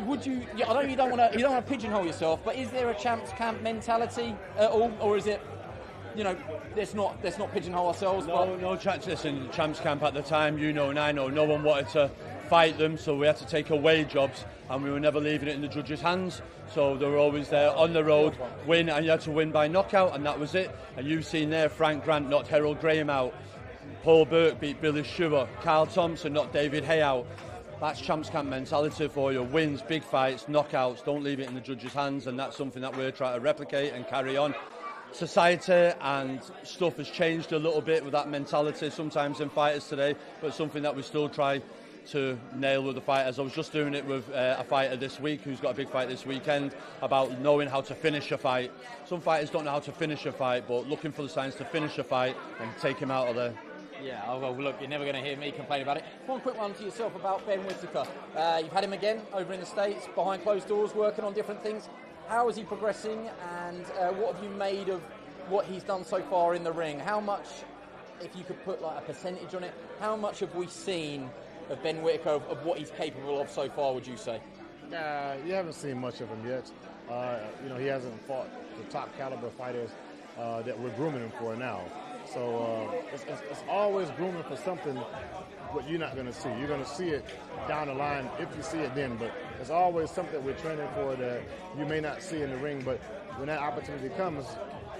Would you? I know you don't want to. You don't want to pigeonhole yourself, but is there a Champs Camp mentality at all, or is it? You know, let's not let's not pigeonhole ourselves. No, but no. Ch- listen, Champs Camp at the time, you know, and I know, no one wanted to fight them, so we had to take away jobs, and we were never leaving it in the judges' hands. So they were always there on the road, win, and you had to win by knockout, and that was it. And you've seen there, Frank Grant knocked Harold Graham out, Paul Burke beat Billy Schuer, Carl Thompson knocked David Hay out. That's Champs Camp mentality for you. Wins, big fights, knockouts, don't leave it in the judges' hands, and that's something that we're trying to replicate and carry on. Society and stuff has changed a little bit with that mentality sometimes in fighters today, but something that we still try to nail with the fighters. I was just doing it with uh, a fighter this week who's got a big fight this weekend about knowing how to finish a fight. Some fighters don't know how to finish a fight, but looking for the signs to finish a fight and take him out of there. Yeah, oh, well, look, you're never going to hear me complain about it. One quick one to yourself about Ben Whittaker. Uh, you've had him again over in the States, behind closed doors, working on different things. How is he progressing, and uh, what have you made of what he's done so far in the ring? How much, if you could put like a percentage on it, how much have we seen of Ben Whittaker, of, of what he's capable of so far, would you say? Uh, you haven't seen much of him yet. Uh, you know, he hasn't fought the top caliber fighters uh, that we're grooming him for now. So uh, it's, it's, it's always grooming for something, but you're not going to see. You're going to see it down the line if you see it then. But it's always something that we're training for that you may not see in the ring. But when that opportunity comes,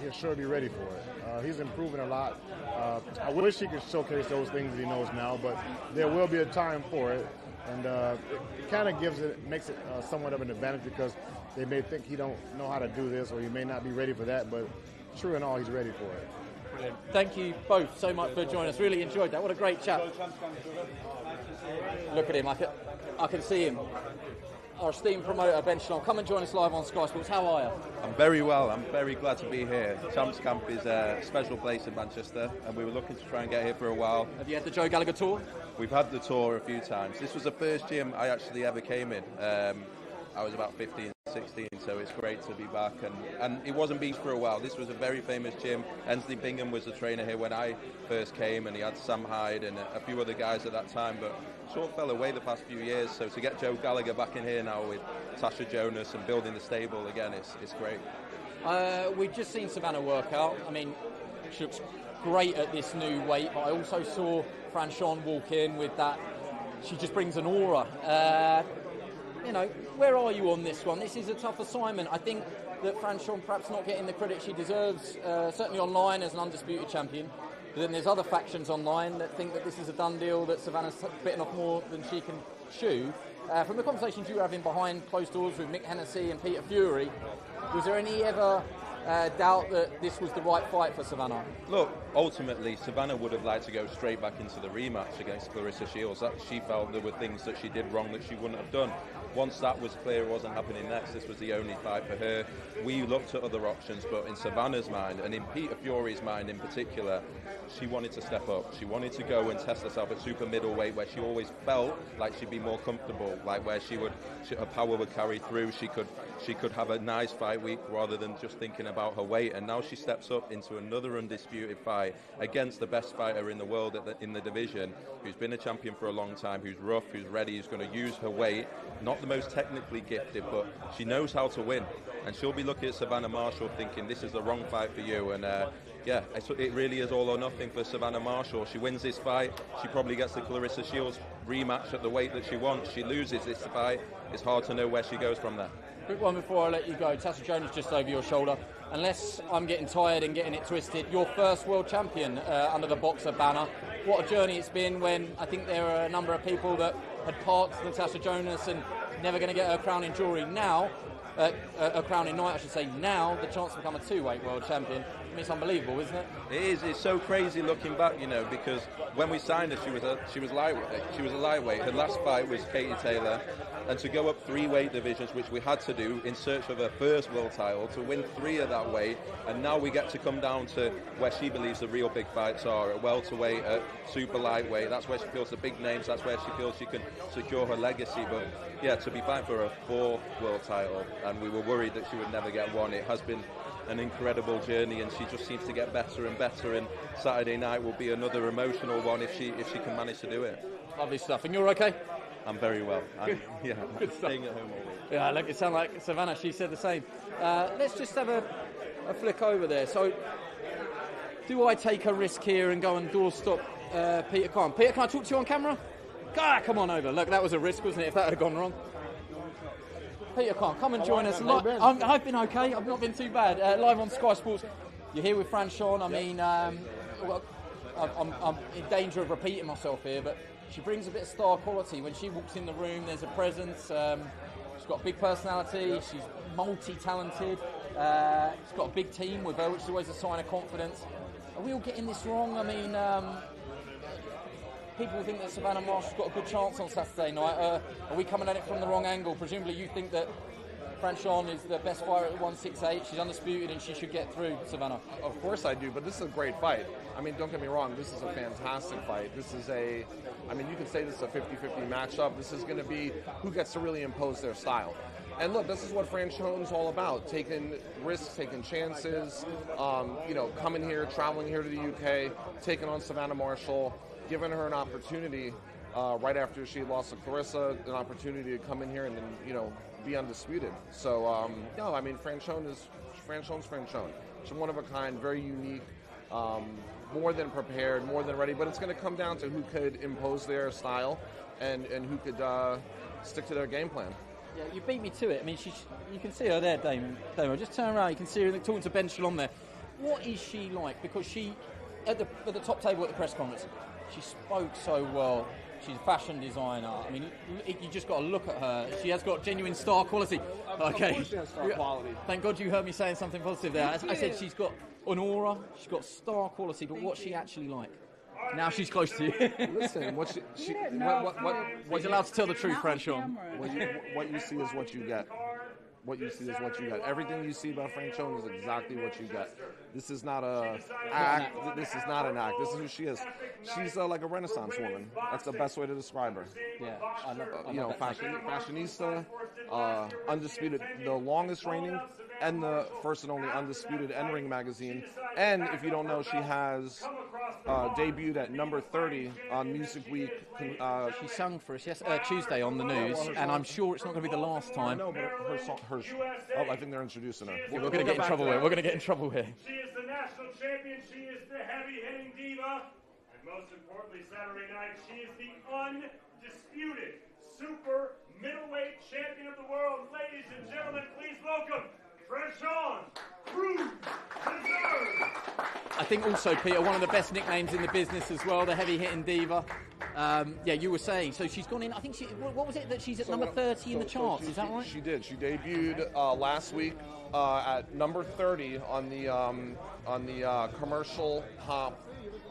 he'll sure be ready for it. Uh, he's improving a lot. Uh, I wish he could showcase those things that he knows now, but there will be a time for it. And uh, it, it kind of gives it, makes it uh, somewhat of an advantage because they may think he don't know how to do this or he may not be ready for that. But true and all, he's ready for it. Brilliant. Thank you both so much for joining us. Really enjoyed that. What a great chat. Look at him. I can, I can see him. our esteemed promoter, Ben Shalom. Come and join us live on Sky Sports. How are you? I'm very well. I'm very glad to be here. Champs Camp is a special place in Manchester, and we were looking to try and get here for a while. Have you had the Joe Gallagher tour? We've had the tour a few times. This was the first gym I actually ever came in. Um, I was about fifteen, sixteen, so it's great to be back. And, and it wasn't been for a while. This was a very famous gym. Ensley Bingham was the trainer here when I first came, and he had Sam Hyde and a few other guys at that time, but sort of fell away the past few years. So to get Joe Gallagher back in here now with Natasha Jonas and building the stable again, it's, it's great. Uh, we've just seen Savannah work out. I mean, she looks great at this new weight, but I also saw Franchón walk in with that. She just brings an aura. Uh, You know, where are you on this one? This is a tough assignment. I think that Franchón perhaps not getting the credit she deserves, uh, certainly online as an undisputed champion. But then there's other factions online that think that this is a done deal, that Savannah's bitten off more than she can chew. Uh, from the conversations you were having behind closed doors with Mick Hennessy and Peter Fury, was there any ever uh, doubt that this was the right fight for Savannah? Look, ultimately, Savannah would have liked to go straight back into the rematch against Claressa Shields. That, she felt there were things that she did wrong that she wouldn't have done. Once that was clear, it wasn't happening next. This was the only fight for her. We looked at other options, but in Savannah's mind, and in Peter Fury's mind in particular, she wanted to step up. She wanted to go and test herself at super middleweight, where she always felt like she'd be more comfortable, like where she would, she, her power would carry through. She could, she could have a nice fight week rather than just thinking about her weight. And now she steps up into another undisputed fight against the best fighter in the world at the, in the division, who's been a champion for a long time, who's rough, who's ready, who's going to use her weight. Not the most technically gifted, but she knows how to win, and she'll be looking at Savannah Marshall thinking this is the wrong fight for you. And uh, yeah, it really is all or nothing for Savannah Marshall. She wins this fight, she probably gets the Claressa Shields rematch at the weight that she wants. She loses this fight, it's hard to know where she goes from there. Quick one before I let you go. Natasha Jonas just over your shoulder. Unless I'm getting tired and getting it twisted, your first world champion uh, under the boxer banner. What a journey it's been, when I think there are a number of people that had parked Natasha Jonas and never going to get her crown in jewellery. Now, uh, a crown in night, I should say. Now, the chance to become a two-weight world champion. I mean, it's unbelievable, isn't it? It is. It's so crazy looking back, you know, because when we signed her, she was a, she was lightweight. She was a lightweight. Her last fight was Katie Taylor, and to go up three weight divisions, which we had to do in search of her first world title, to win three of that weight, and now we get to come down to where she believes the real big fights are, at welterweight, at super lightweight. That's where she feels the big names. That's where she feels she can secure her legacy. But yeah, to be fighting for a fourth world title, and we were worried that she would never get one. It has been an incredible journey, and she just seems to get better and better, and Saturday night will be another emotional one if she if she can manage to do it. Lovely stuff. And you're okay? I'm very well. I'm, yeah, Good I'm staying at home all week. Yeah, look, it sounds like Savannah, she said the same. Uh, let's just have a, a flick over there. So, do I take a risk here and go and doorstop uh, Peter Khan? Peter, can I talk to you on camera? God, come on over. Look, that was a risk, wasn't it, if that had gone wrong? Peter Khan, come and join us. Li- I'm, I've been okay. I've not been too bad. Uh, live on Sky Sports. You're here with Franchón. I mean, um, well, I'm, I'm in danger of repeating myself here, but she brings a bit of star quality. When she walks in the room, there's a presence. Um, she's got a big personality. She's multi-talented. Uh, she's got a big team with her, which is always a sign of confidence. Are we all getting this wrong? I mean, um, people think that Savannah Marshall's got a good chance on Saturday night. Uh, are we coming at it from the wrong angle? Presumably you think that Franchón is the best fighter at one sixty-eight. She's undisputed and she should get through, Savannah. Of course I do, but this is a great fight. I mean, don't get me wrong, this is a fantastic fight. This is a, I mean, you can say this is a fifty-fifty matchup. This is going to be who gets to really impose their style. And look, this is what Franchón's all about, taking risks, taking chances, um, you know, coming here, traveling here to the U K, taking on Savannah Marshall, giving her an opportunity uh, right after she lost to Claressa, an opportunity to come in here and then, you know, be undisputed. So, um, no, I mean, Franchón is, Franchón's Franchón. She's one of a kind, very unique, um, more than prepared, more than ready, but it's going to come down to who could impose their style and, and who could uh, stick to their game plan. Yeah, you beat me to it. I mean, she, you can see her there, Dame. Dame, just turn around. You can see her talking to Ben Shalom there. What is she like? Because she, at the, at the top table at the press conference, she spoke so well. She's a fashion designer. I mean, you just got to look at her. She has got genuine star quality. Okay. Of course she has star quality. Thank God you heard me saying something positive there. I said she's got an aura. She's got star quality, but what's she actually like? Now she's close to you. Listen, what she, she what, what, what, what, what you're allowed to tell the truth, Franchón. What you, what you see is what you get. What you see is what you got. Everything you see about Franchón is exactly what you got. This is not a act. This is not an act. This is who she is. She's uh, like a Renaissance woman. That's the best way to describe her. Yeah, I love, I love you know, fashion, fashionista, uh, undisputed, the longest reigning, and the first and only undisputed N-Ring magazine. And if you don't know, she has uh, debuted at number thirty on Music Week. Uh, she sung for us yes, uh, Tuesday on the news, yeah, well, and I'm sure it's not going to be the last time. No, but her song. Her, oh, I think they're introducing her. We're, we're going to get in trouble here. We're going to get in trouble here. She is the national champion. She is the heavy-hitting diva. And most importantly, Saturday night, she is the undisputed super middleweight champion of the world. Ladies and gentlemen, please welcome Franchón Crews-Dezurn. I think also, Peter, one of the best nicknames in the business as well, the heavy-hitting diva. Um, yeah, you were saying. So she's gone in. I think she. What was it that she's at so number thirty so, in the so charts? She, is that right? She did. She debuted uh, last week uh, at number thirty on the um, on the uh, commercial pop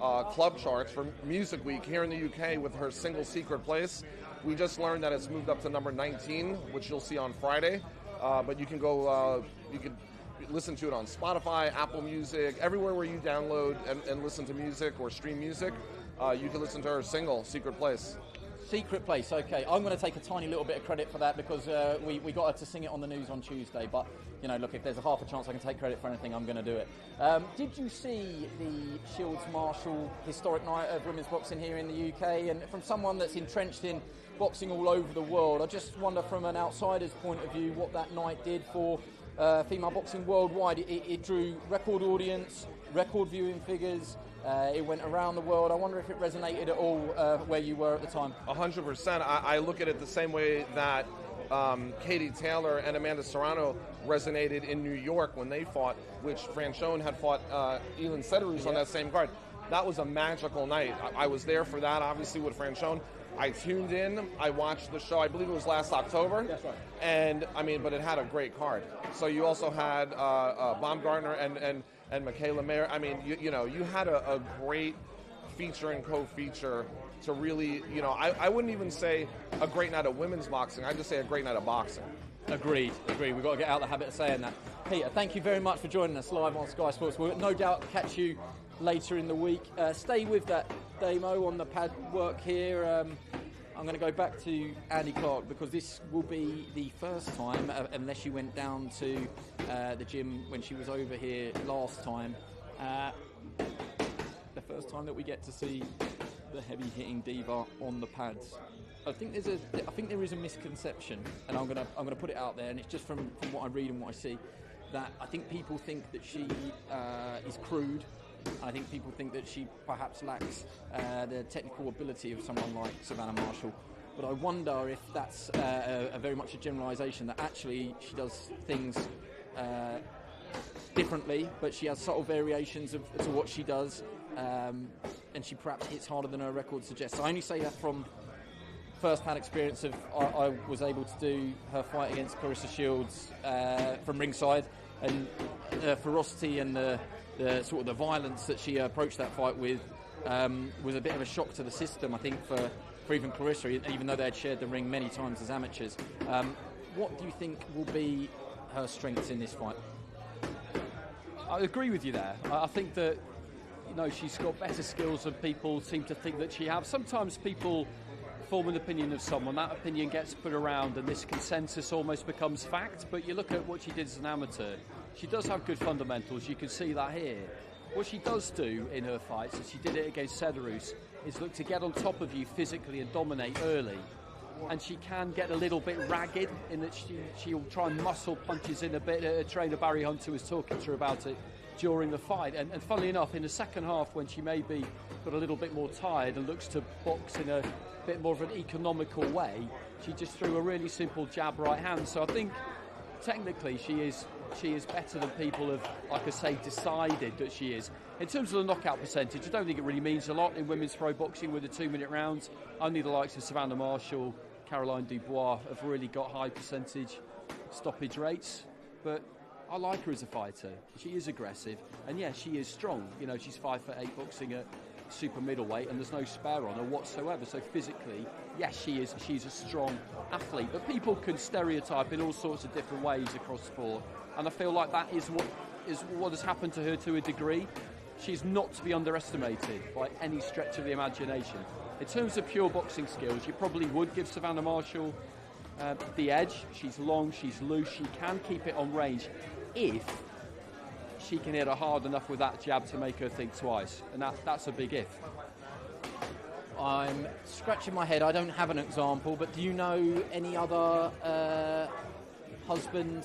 uh, club charts for Music Week here in the U K with her single "Secret Place." We just learned that it's moved up to number nineteen, which you'll see on Friday. Uh, but you can go. Uh, you can listen to it on Spotify, Apple Music, everywhere where you download and, and listen to music or stream music. Uh, you can listen to her single, Secret Place. Secret Place, okay. I'm going to take a tiny little bit of credit for that because uh, we, we got her to sing it on the news on Tuesday. But, you know, look, if there's a half a chance I can take credit for anything, I'm going to do it. Um, did you see the Shields-Marshall historic night of women's boxing here in the U K? And from someone that's entrenched in boxing all over the world, I just wonder from an outsider's point of view what that night did for uh, female boxing worldwide. It, it, it drew record audience, record viewing figures. Uh, it went around the world. I wonder if it resonated at all uh, where you were at the time. A hundred percent. I look at it the same way that um, Katie Taylor and Amanda Serrano resonated in New York when they fought, which Franchón had fought uh, Elin Sederus yeah. on that same card. That was a magical night. I, I was there for that, obviously, with Franchón. I tuned in. I watched the show. I believe it was last October. That's right. And, I mean, but it had a great card. So you also had uh, uh, Baumgartner and... and and Michaela Mayer. I mean, you, you know, you had a, a great feature and co-feature to really, you know, I, I wouldn't even say a great night of women's boxing. I'd just say a great night of boxing. Agreed, agreed. We've got to get out of the habit of saying that. Peter, thank you very much for joining us live on Sky Sports. We'll no doubt catch you later in the week. Uh, stay with that demo on the pad work here. Um, I'm going to go back to Andy Clark because this will be the first time, uh, unless you went down to uh, the gym when she was over here last time, uh, the first time that we get to see the heavy-hitting diva on the pads. I think there's a, I think there is a misconception, and I'm going to, I'm going to put it out there, and it's just from, from what I read and what I see, that I think people think that she uh, is crude. I think people think that she perhaps lacks uh, the technical ability of someone like Savannah Marshall. But I wonder if that's uh, a, a very much a generalisation, that actually she does things uh, differently, but she has subtle variations of, to what she does, um, and she perhaps hits harder than her record suggests. So I only say that from first-hand experience of I, I was able to do her fight against Claressa Shields uh, from ringside, and the ferocity and the... The sort of the violence that she approached that fight with um, was a bit of a shock to the system, I think, for, for even Clarissa, even though they had shared the ring many times as amateurs. Um, what do you think will be her strengths in this fight? I agree with you there. I think that, you know, she's got better skills than people seem to think that she has. Sometimes people form an opinion of someone, that opinion gets put around, and this consensus almost becomes fact. But you look at what she did as an amateur. She does have good fundamentals, you can see that here. What she does do in her fights, and she did it against Sederus, is look to get on top of you physically and dominate early. And she can get a little bit ragged in that she, she'll try and muscle punches in a bit. Her trainer Barry Hunter was talking to her about it during the fight. And, and funnily enough, in the second half, when she maybe got a little bit more tired and looks to box in a bit more of an economical way, she just threw a really simple jab right hand. So I think technically she is... she is better than people have, like I say, decided that she is. In terms of the knockout percentage, I don't think it really means a lot in women's pro boxing with the two-minute rounds. Only the likes of Savannah Marshall, Caroline Dubois have really got high percentage stoppage rates. But I like her as a fighter. She is aggressive. And, yeah, she is strong. You know, she's five foot eight boxing at super middleweight, and there's no spare on her whatsoever. So physically, yes, she is she's a strong athlete, but people can stereotype in all sorts of different ways across sport, and I feel like that is what is what has happened to her to a degree. She's not to be underestimated by any stretch of the imagination. In terms of pure boxing skills, you probably would give Savannah Marshall uh, the edge. She's long, she's loose, she can keep it on range if she can hit her hard enough with that jab to make her think twice, and that, that's a big if. I'm scratching my head. I don't have an example, but do you know any other uh, husband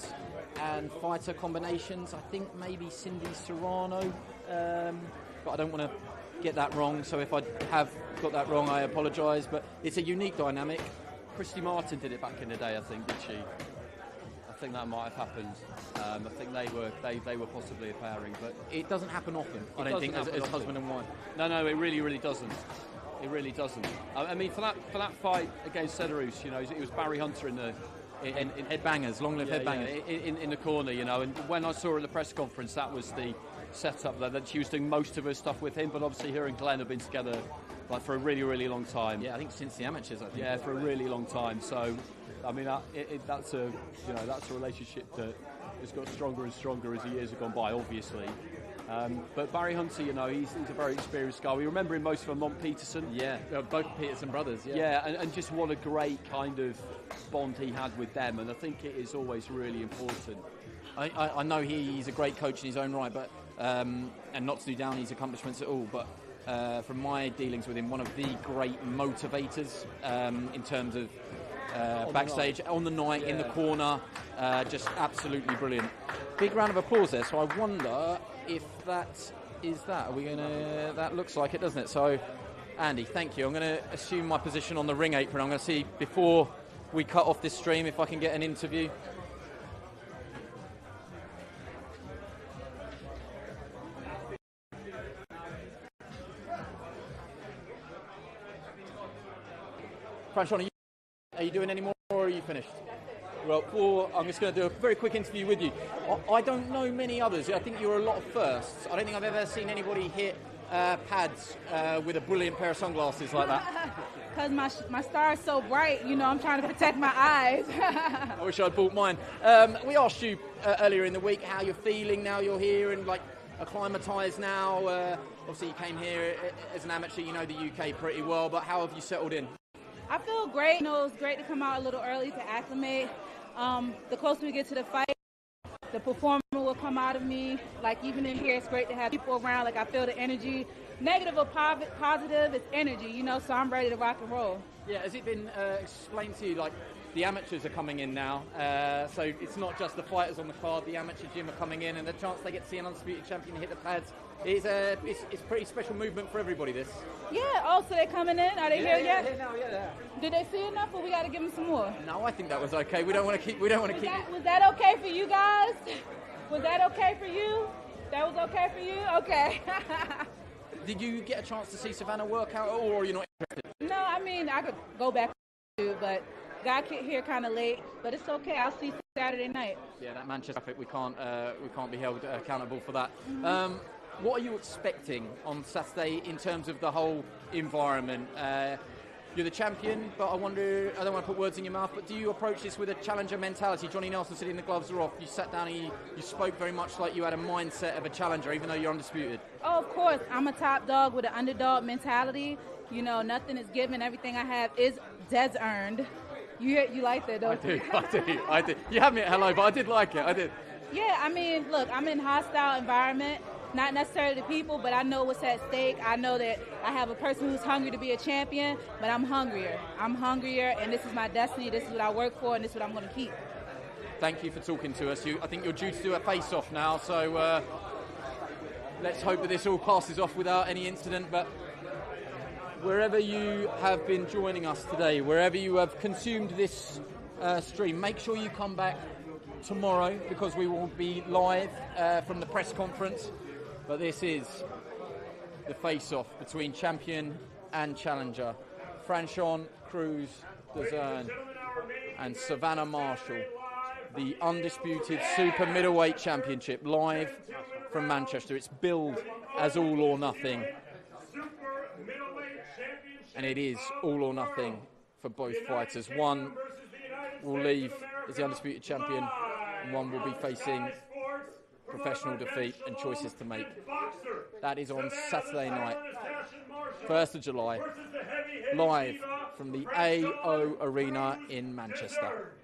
and fighter combinations? I think maybe Cindy Serrano, um, but I don't want to get that wrong, so if I have got that wrong, I apologise, but it's a unique dynamic. Krista Martin did it back in the day, I think, did she? I think that might have happened. Um, I think they were they, they were possibly a pairing, but it doesn't happen often. I don't think as, as husband and wife. No, no, it really, really doesn't. It really doesn't. I, I mean, for that for that fight against Cedarus, you know, it was Barry Hunter in the in, in, in headbangers, long-lived yeah, headbangers yeah, in, in the corner, you know. And when I saw her at the press conference, that was the setup there. That she was doing most of her stuff with him, but obviously her and Glenn have been together like for a really, really long time. Yeah, I think since the amateurs. I think. Yeah, for a really long time. So. I mean, uh, it, it, that's a you know that's a relationship that has got stronger and stronger as the years have gone by, obviously. Um, but Barry Hunter, you know, he's, he's a very experienced guy. We remember him most from Mont Peterson. Yeah, uh, both Peterson brothers. Yeah, yeah and, and just what a great kind of bond he had with them. And I think it is always really important. I, I, I know he's a great coach in his own right, but um, and not to do down his accomplishments at all, but. Uh, from my dealings with him, one of the great motivators um, in terms of uh, on backstage, the on the night, yeah. in the corner, uh, just absolutely brilliant. Big round of applause there, so I wonder if that is that. Are we going to... That looks like it, doesn't it? So, Andy, thank you. I'm going to assume my position on the ring apron. I'm going to see, before we cut off this stream, if I can get an interview. Franchón, are you, are you doing any more, or are you finished? Well, well I'm just going to do a very quick interview with you. I, I don't know many others. I think you're a lot of firsts. I don't think I've ever seen anybody hit uh, pads uh, with a brilliant pair of sunglasses like that. Because my, my star's so bright, you know, I'm trying to protect my eyes. I wish I'd bought mine. Um, we asked you uh, earlier in the week how you're feeling now you're here and, like, acclimatised now. Uh, obviously, you came here as an amateur. You know the U K pretty well, but how have you settled in? I feel great. You know, it's great to come out a little early to acclimate. Um, the closer we get to the fight, the performer will come out of me. Like, even in here, it's great to have people around. Like, I feel the energy. Negative or positive, it's energy, you know, so I'm ready to rock and roll. Yeah, has it been uh, explained to you, like, the amateurs are coming in now, uh, so it's not just the fighters on the card, the amateur gym are coming in, and the chance they get to see an undisputed champion hit the pads, is a, it's, it's a pretty special movement for everybody, this. Yeah, oh, so they're coming in? Are they yeah, here yeah, yet? Yeah, no, yeah, yeah. Did they see enough, or we got to give them some more? No, I think that was okay. We don't want to keep... We don't want to keep. That, was that okay for you guys? Was that okay for you? That was okay for you? Okay. Did you get a chance to see Savannah work out, or are you not interested? No, I mean, I could go back to, but... got here kind of late, but it's okay. I'll see Saturday night. Yeah, that Manchester traffic, we can't uh, we can't be held accountable for that. Mm-hmm. Um, what are you expecting on Saturday in terms of the whole environment? Uh, you're the champion, but I wonder, I don't want to put words in your mouth, but do you approach this with a challenger mentality? Johnny Nelson said in the gloves are off, you sat down and you, you spoke very much like you had a mindset of a challenger, even though you're undisputed. Oh, of course. I'm a top dog with an underdog mentality. You know, nothing is given. Everything I have is Des earned. You you like that, don't you? I do, I do, I do. You haven't yet, hello, but I did like it, I did. Yeah, I mean, look, I'm in a hostile environment, not necessarily the people, but I know what's at stake. I know that I have a person who's hungry to be a champion, but I'm hungrier. I'm hungrier, and this is my destiny, this is what I work for, and this is what I'm going to keep. Thank you for talking to us. You, I think you're due to do a face-off now, so uh, let's hope that this all passes off without any incident, but... Wherever you have been joining us today, wherever you have consumed this uh, stream, make sure you come back tomorrow because we will be live uh, from the press conference. But this is the face-off between champion and challenger, Franchón Crews-Dezurn and Savannah Marshall, the undisputed super middleweight championship live from Manchester. It's billed as all or nothing. and it is all or nothing for both fighters. One will leave as the undisputed champion, and one will be facing professional defeat and choices to make. That is on Saturday night, first of July, live from the A O Arena in Manchester.